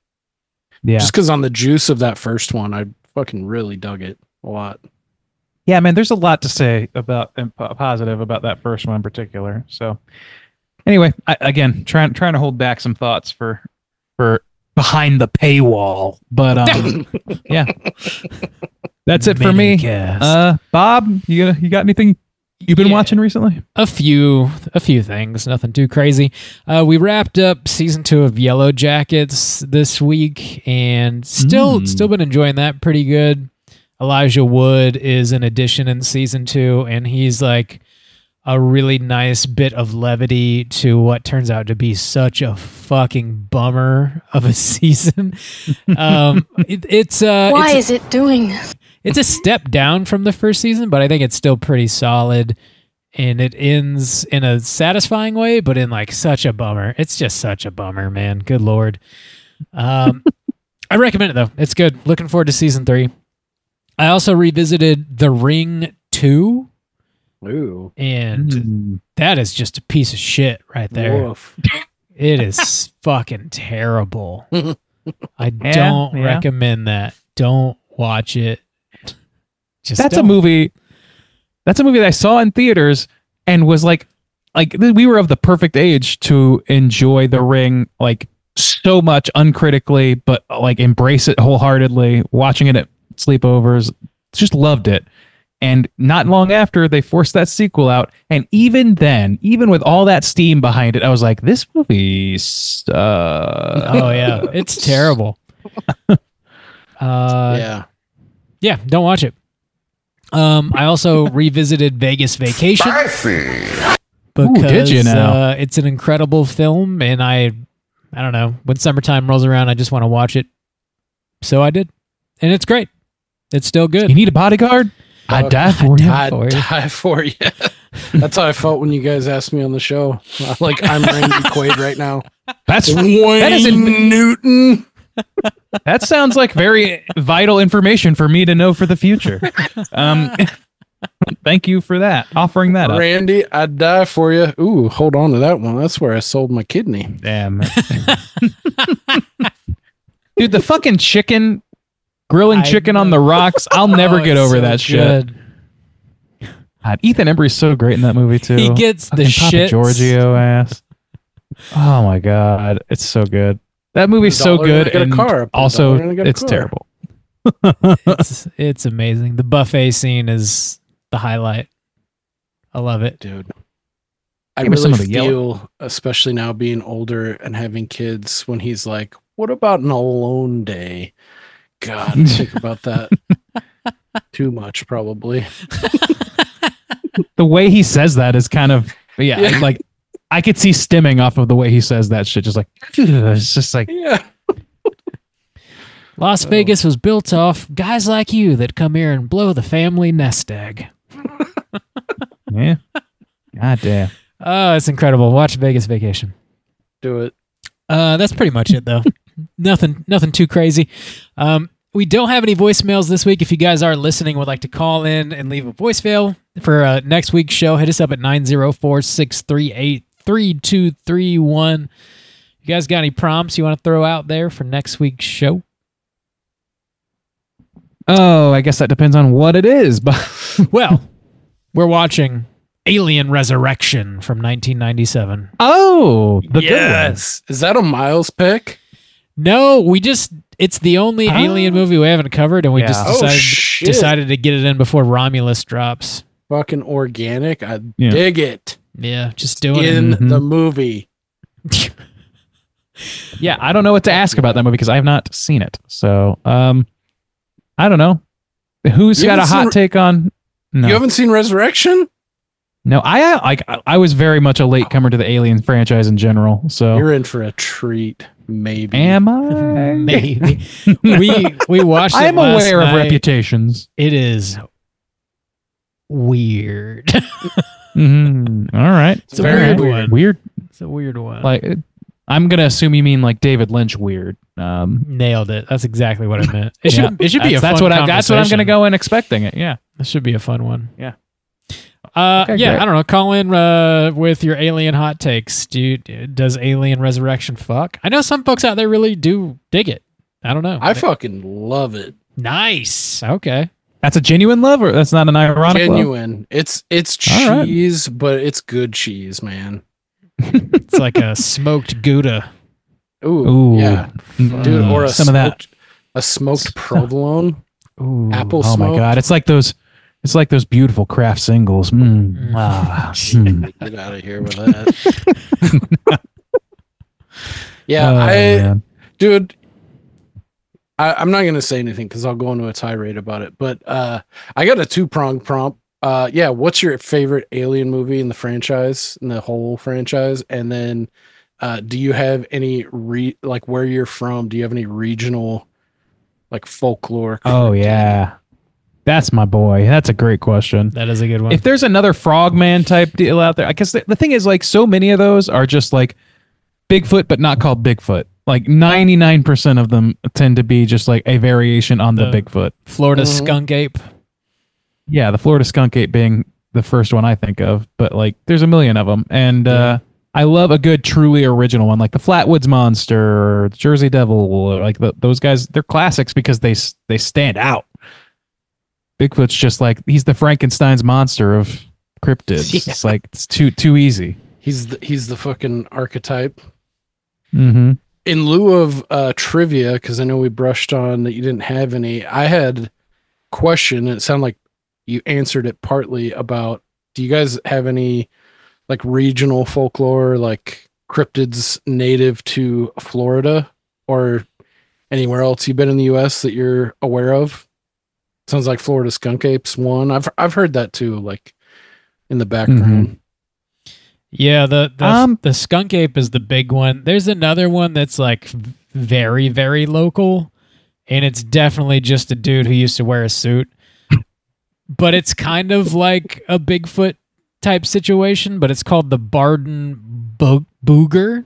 Yeah, just because on the juice of that first one, I fucking really dug it a lot. Yeah, man, there's a lot to say about and positive about that first one in particular. So, anyway, again, trying to hold back some thoughts for behind the paywall, but yeah, that's it for me. Bob, you got anything? You've been watching recently? A few things, nothing too crazy. We wrapped up season 2 of Yellow Jackets this week, and still been enjoying that pretty good. Elijah Wood is an addition in season 2, and he's like a really nice bit of levity to what turns out to be such a fucking bummer of a season. Why is it doing this? It's a step down from the first season, but I think it's still pretty solid, and it ends in a satisfying way, but in like such a bummer. It's just such a bummer, man. Good Lord. I recommend it though. It's good. Looking forward to season 3. I also revisited The Ring 2. Ooh. And that is just a piece of shit right there. Woof. It is fucking terrible. I don't recommend that. Don't watch it. That's a movie that I saw in theaters and was like we were of the perfect age to enjoy The Ring like so much uncritically, but like embrace it wholeheartedly. Watching it at sleepovers, just loved it. And not long after, they forced that sequel out, and even then, even with all that steam behind it, I was like, "This movie sucks." Oh yeah, it's terrible. Yeah, don't watch it. I also revisited Vegas Vacation. Spicy. Because ooh, did you now? It's an incredible film, and I don't know, when summertime rolls around, I just want to watch it. So I did, and it's great. It's still good. You need a bodyguard? I'd die for you. That's how I felt when you guys asked me on the show. Like, I'm Randy Quaid right now. That's Wayne Newton. That sounds like very vital information for me to know for the future. Thank you for that. Offering that up. Randy, I'd die for you. Ooh, hold on to that one. That's where I sold my kidney. Damn. Dude, the fucking chicken, grilling chicken on the rocks. I'll never get over that shit. God, Ethan Embry's so great in that movie too. He gets fucking the shit. Giorgio ass. Oh my God. It's so good. That movie's so good, and also it's terrible. It's amazing. The buffet scene is the highlight. I love it, dude. I really feel, especially now being older and having kids, when he's like, "What about an alone day?" God, I think about that too much, probably. The way he says that is kind of like. I could see stemming off of the way he says that shit. It's just like, yeah. Las Vegas was built off guys like you that come here and blow the family nest egg. Yeah. God damn. Oh, it's incredible. Watch Vegas Vacation. Do it. That's pretty much it though. Nothing too crazy. We don't have any voicemails this week. If you guys are listening, would like to call in and leave a voicemail for next week's show, hit us up at 904-638-3231. You guys got any prompts you want to throw out there for next week's show? Oh, I guess that depends on what it is. But well, we're watching Alien Resurrection from 1997. Oh, yes. Is that a Miles pick? No, it's the only Alien movie we haven't covered, and we just decided to get it in before Romulus drops. Fucking organic. I dig it. Yeah, just doing in it. In the movie. Yeah, I don't know what to ask about that movie because I have not seen it. So, I don't know. Who's got a hot take on? No. You haven't seen Resurrection? No, I was very much a latecomer to the Alien franchise in general. So you're in for a treat, maybe. Am I? Maybe. We watched. I'm aware of reputations. It is weird. Mm-hmm. All right, it's a weird one. Weird. It's a weird one. Like. I'm gonna assume you mean like David Lynch weird. Nailed it. That's exactly what I meant. It should be a fun conversation. That's what I'm gonna go in expecting it. Yeah, that should be a fun one. Yeah. Okay, yeah. Great. I don't know. Call in with your alien hot takes. Does Alien Resurrection fuck? I know some folks out there really do dig it. I don't know. I fucking love it. Nice. Okay. That's a genuine love, or that's not an ironic genuine love? It's cheese, right. But it's good cheese, man. It's like a smoked Gouda. Ooh, yeah, dude, or a smoked provolone. Ooh, apple. Oh my god, it's like those beautiful Kraft singles. Get out of here with that. Yeah, I'm not gonna say anything because I'll go into a tirade about it. But I got a 2-pronged prompt. Yeah, what's your favorite alien movie in the franchise, in the whole franchise? And then do you have any like where you're from, do you have any regional like folklore? Oh yeah. That's my boy. That's a great question. That is a good one. If there's another Frogman type deal out there, I guess the thing is like so many of those are just like Bigfoot but not called Bigfoot. Like 99% of them tend to be just like a variation on the Bigfoot. Florida skunk ape. Yeah, the Florida skunk ape being the first one I think of, but like there's a million of them, and I love a good truly original one, like the Flatwoods Monster, or the Jersey Devil, or like those guys. They're classics because they stand out. Bigfoot's just like he's the Frankenstein's monster of cryptids. Yeah. It's like it's too easy. He's the fucking archetype. Mm-hmm. In lieu of trivia, because I know we brushed on that you didn't have any. I had a question, and it sounded like you answered it partly about, do you guys have any like regional folklore, like cryptids native to Florida or anywhere else you've been in the US that you're aware of? Sounds like Florida skunk apes one. I've heard that too, like in the background. Mm-hmm. Yeah. The skunk ape is the big one. There's another one that's like very, very local, and it's definitely just a dude who used to wear a suit. But it's kind of like a Bigfoot type situation, but it's called the Barden Booger.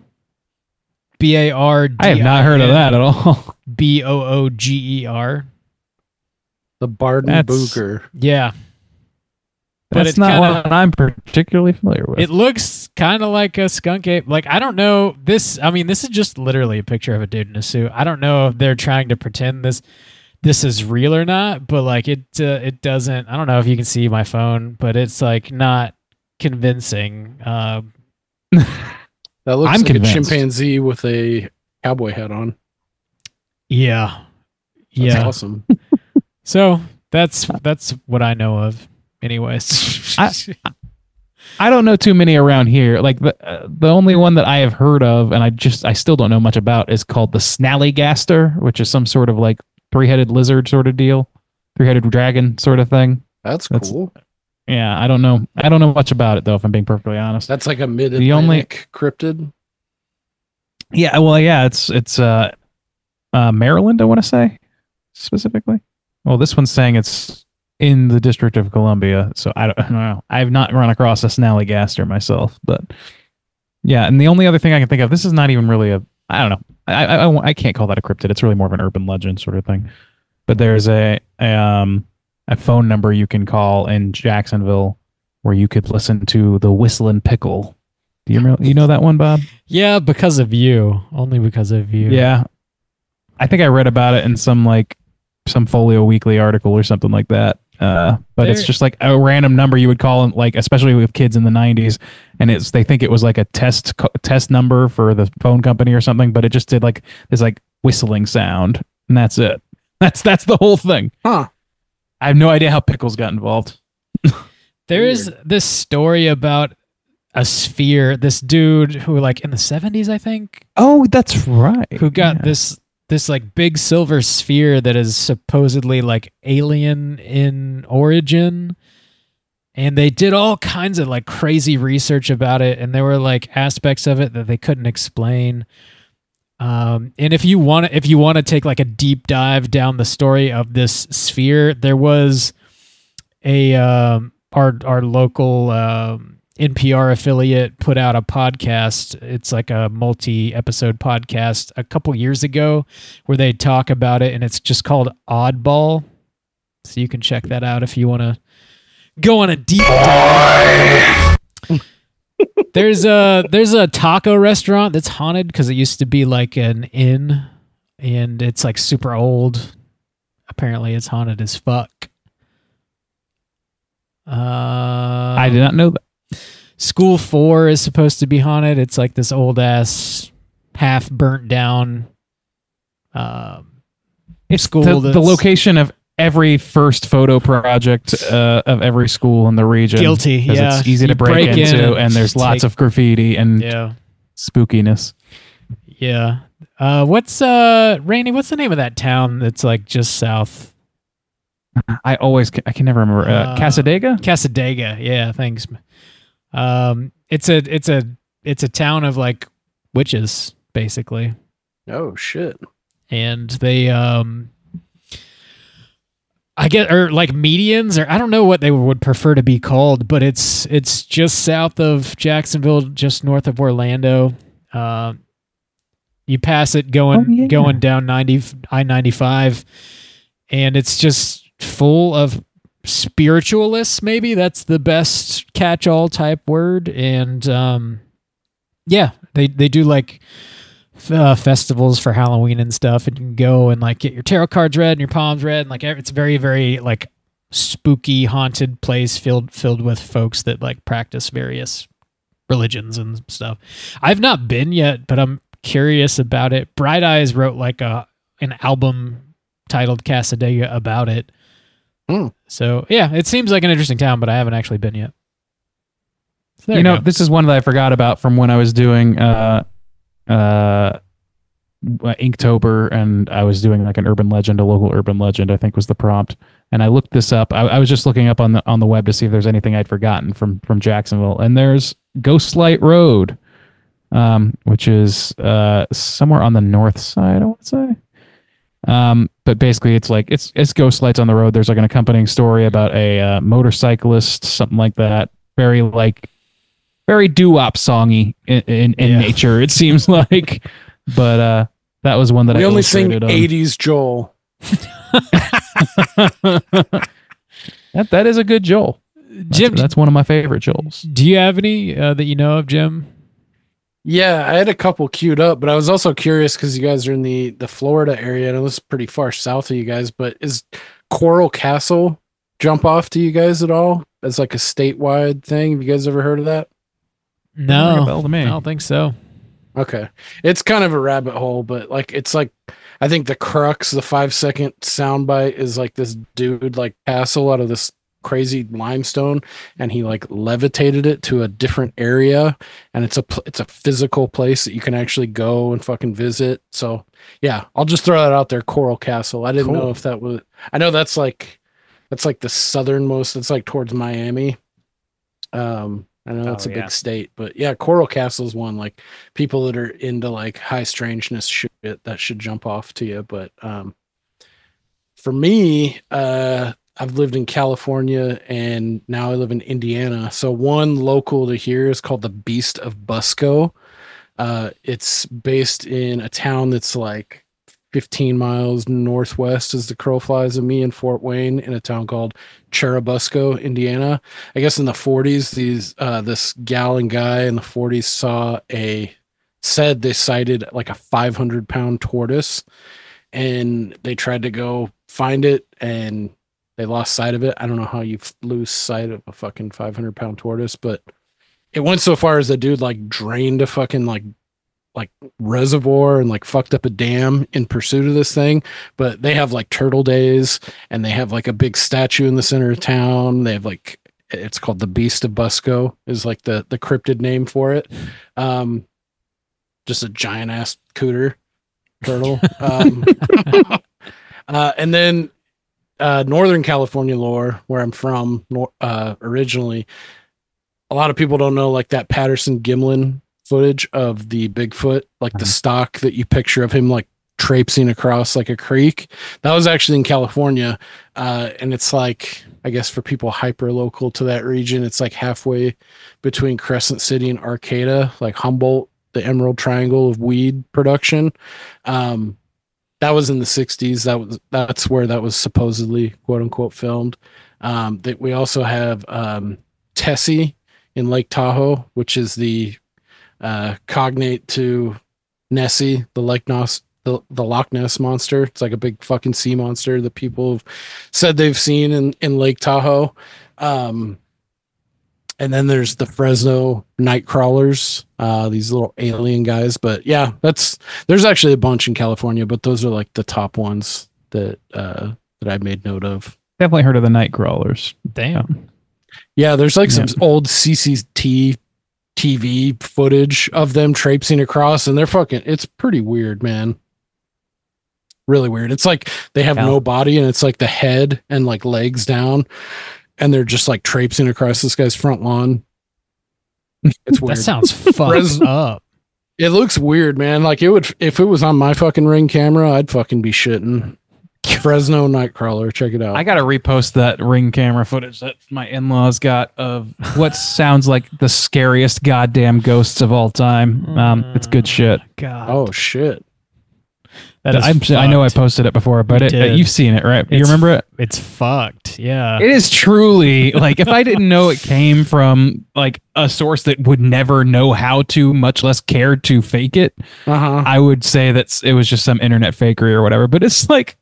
B-A-R-D-I-N. I have not heard of that at all. B-O-O-G-E-R. The Barden Booger. Yeah. That's not one I'm particularly familiar with. It looks kind of like a skunk ape. Like, I don't know. This is just literally a picture of a dude in a suit. I don't know if they're trying to pretend this is real or not, but like it doesn't. I don't know if you can see my phone, but it's like not convincing. That looks like a chimpanzee with a cowboy hat on. Yeah, that's awesome. So that's what I know of, anyways. I don't know too many around here. Like the only one that I have heard of, and I still don't know much about, is called the Snallygaster, which is some sort of like three-headed lizard sort of deal, three-headed dragon sort of thing. That's cool. Yeah, I don't know much about it though, if I'm being perfectly honest. That's like a mid-Atlantic cryptid. Yeah, well, yeah, it's Maryland, I want to say, specifically. Well, this one's saying it's in the District of Columbia, so I don't know. I've not run across a Snallygaster myself, but yeah. And the only other thing I can think of, this is not even really a. I don't know. I can't call that a cryptid. It's really more of an urban legend sort of thing. But there's a phone number you can call in Jacksonville where you could listen to the Whistling Pickle. Do you know that one, Bob? Yeah, because of you. Only because of you. Yeah. I think I read about it in some Folio Weekly article or something like that. But it's just like a random number you would call, and like especially with kids in the 90s, and they think it was like a test number for the phone company or something, but it just did like this like whistling sound, and that's it. That's the whole thing. Huh. I have no idea how pickles got involved. There is this story about a sphere. This dude who, like, in the 70s, I think. Oh, that's right. Who got this like big silver sphere that is supposedly like alien in origin. And they did all kinds of like crazy research about it. And there were like aspects of it that they couldn't explain. And if you want to take like a deep dive down the story of this sphere, there was a, our local, NPR affiliate put out a podcast. It's like a multi-episode podcast a couple years ago where they talk about it, and it's just called Oddball. So you can check that out if you want to go on a deep dive. There's a taco restaurant that's haunted because it used to be like an inn, and it's like super old. Apparently it's haunted as fuck. I did not know that. School 4 is supposed to be haunted. It's like this old ass, half burnt down. It's school. The location of every first photo project of every school in the region. Guilty. Yeah, it's easy to break into, and there's lots of graffiti and spookiness. Yeah. Rainey, what's the name of that town that's like just south? I can never remember. Casadega. Casadega. Yeah. Thanks. It's a town of like witches, basically. Oh shit. And they, I guess, or like medians, or I don't know what they would prefer to be called, but it's just south of Jacksonville, just north of Orlando. You pass it going down I-95, and it's just full of spiritualists, maybe that's the best catch-all type word. And they do like festivals for Halloween and stuff, and you can go and like get your tarot cards read and your palms read, and like it's very, very like spooky, haunted place filled with folks that like practice various religions and stuff. I've not been yet, but I'm curious about it. Bright Eyes wrote like an album titled Casadega about it. Mm. So yeah, it seems like an interesting town, but I haven't actually been yet. So you know, this is one that I forgot about from when I was doing Inktober, and I was doing like an urban legend, a local urban legend, I think was the prompt. And I looked this up. I was just looking up on the web to see if there's anything I'd forgotten from Jacksonville. And there's Ghostlight Road, which is somewhere on the north side, I want to say. But basically it's like, it's ghost lights on the road. There's like an accompanying story about a motorcyclist, something like that. Very like, very doo-wop songy in nature, it seems like, but, that was one that I only sing 80s Joel. that is a good Joel. Jim, that's one of my favorite Joels. Do you have any, that you know of, Jim? Yeah, I had a couple queued up, but I was also curious because you guys are in the Florida area, and it was pretty far south of you guys, but is Coral Castle jump off to you guys at all? It's like a statewide thing. Have you guys ever heard of that? No, I don't think so. Okay. It's kind of a rabbit hole, but like it's like, I think the crux, the 5-second soundbite is like this dude like castle out of this crazy limestone, and he like levitated it to a different area, and it's a physical place that you can actually go and fucking visit. So yeah, I'll just throw that out there. Coral Castle. I didn't know if that was, I know that's like the southernmost, it's like towards Miami. I know that's a big state, but yeah, Coral Castle is one, like people that are into like high strangeness shit, that should jump off to you. But for me, I've lived in California, and now I live in Indiana. So one local to here is called the Beast of Busco. It's based in a town that's like 15 miles northwest as the crow flies of me in Fort Wayne, in a town called Cherubusco, Indiana. I guess in the 40s, this gal and guy in the 40s cited like a 500-pound tortoise, and they tried to go find it, and they lost sight of it. I don't know how you lose sight of a fucking 500-pound tortoise, but it went so far as the dude like drained a fucking like reservoir and like fucked up a dam in pursuit of this thing. But they have like turtle days, and they have like a big statue in the center of town. They have like It's called the Beast of Busco, is like the cryptid name for it. Just a giant ass cooter turtle. And then Northern California lore, where I'm from originally, a lot of people don't know, like, that Patterson-Gimlin footage of the Bigfoot, like the stock that you picture of him like traipsing across like a creek. That was actually in California. And it's like, I guess for people hyper local to that region, it's like halfway between Crescent City and Arcata, like Humboldt, the Emerald Triangle of weed production. That was in the 60s. That's where that was supposedly, quote unquote, filmed. That we also have Tessie in Lake Tahoe, which is the cognate to Nessie, the Loch Ness monster. It's like a big fucking sea monster that people have said they've seen in Lake Tahoe. And then there's the Fresno Nightcrawlers, these little alien guys. But yeah, there's actually a bunch in California, but those are like the top ones that I made note of. Definitely heard of the Nightcrawlers. Damn. Yeah, there's like some old CCTV footage of them traipsing across, and they're fucking, it's pretty weird, man. Really weird. It's like they have no body, and it's like the head and like legs down, and they're just like traipsing across this guy's front lawn. It's weird. That sounds fucked up. It looks weird, man. Like, it would, if it was on my fucking Ring camera, I'd fucking be shitting. Fresno Nightcrawler, check it out. I gotta repost that Ring camera footage that my in-laws got of what sounds like the scariest goddamn ghosts of all time. It's good shit. God. Oh shit. I know I posted it before, but you've seen it, right? You remember it? It's fucked. Yeah. It is truly like, if I didn't know it came from like a source that would never know how to, much less care to fake it, I would say that it was just some internet fakery or whatever. But it's like,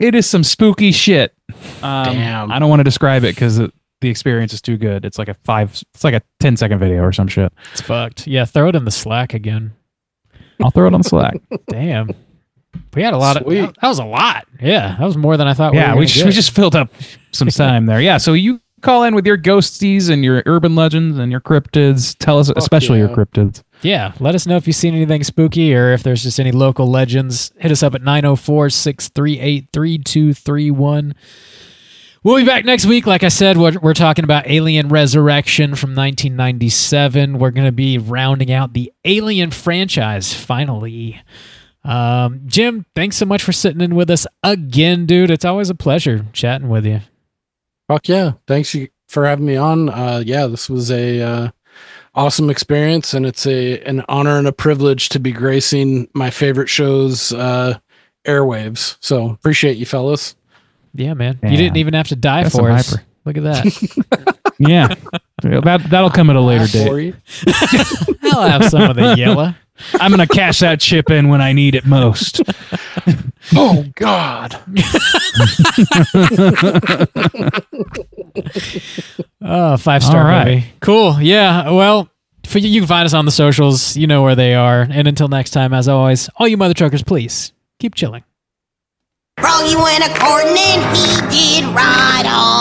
it is some spooky shit. Damn. I don't want to describe it because the experience is too good. It's like a 10-second video or some shit. It's fucked. Yeah. Throw it in the Slack again. I'll throw it on Slack. Damn. We had a lot of, that was a lot. Yeah, that was more than I thought. Yeah, we just filled up some time there. Yeah, so you call in with your ghosties and your urban legends and your cryptids. Tell us, especially your cryptids. Yeah, let us know if you've seen anything spooky or if there's just any local legends. Hit us up at 904-638-3231. We'll be back next week. Like I said, we're talking about Alien Resurrection from 1997. We're going to be rounding out the Alien franchise, finally. Jim, thanks so much for sitting in with us again, dude. It's always a pleasure chatting with you. Fuck yeah. Thanks for having me on. Yeah, this was a awesome experience, and it's an honor and a privilege to be gracing my favorite show's airwaves. So appreciate you fellas. Yeah, man. Yeah. You didn't even have to die for us. Look at that. Yeah. That'll come at a later date. I'll have some of the yellow. I'm going to cash that chip in when I need it most. Oh, God. Oh, 5-star movie. Cool. Yeah. Well, you can find us on the socials. You know where they are. And until next time, as always, all you mother truckers, please keep chilling. Froggy went a courting and he did right on.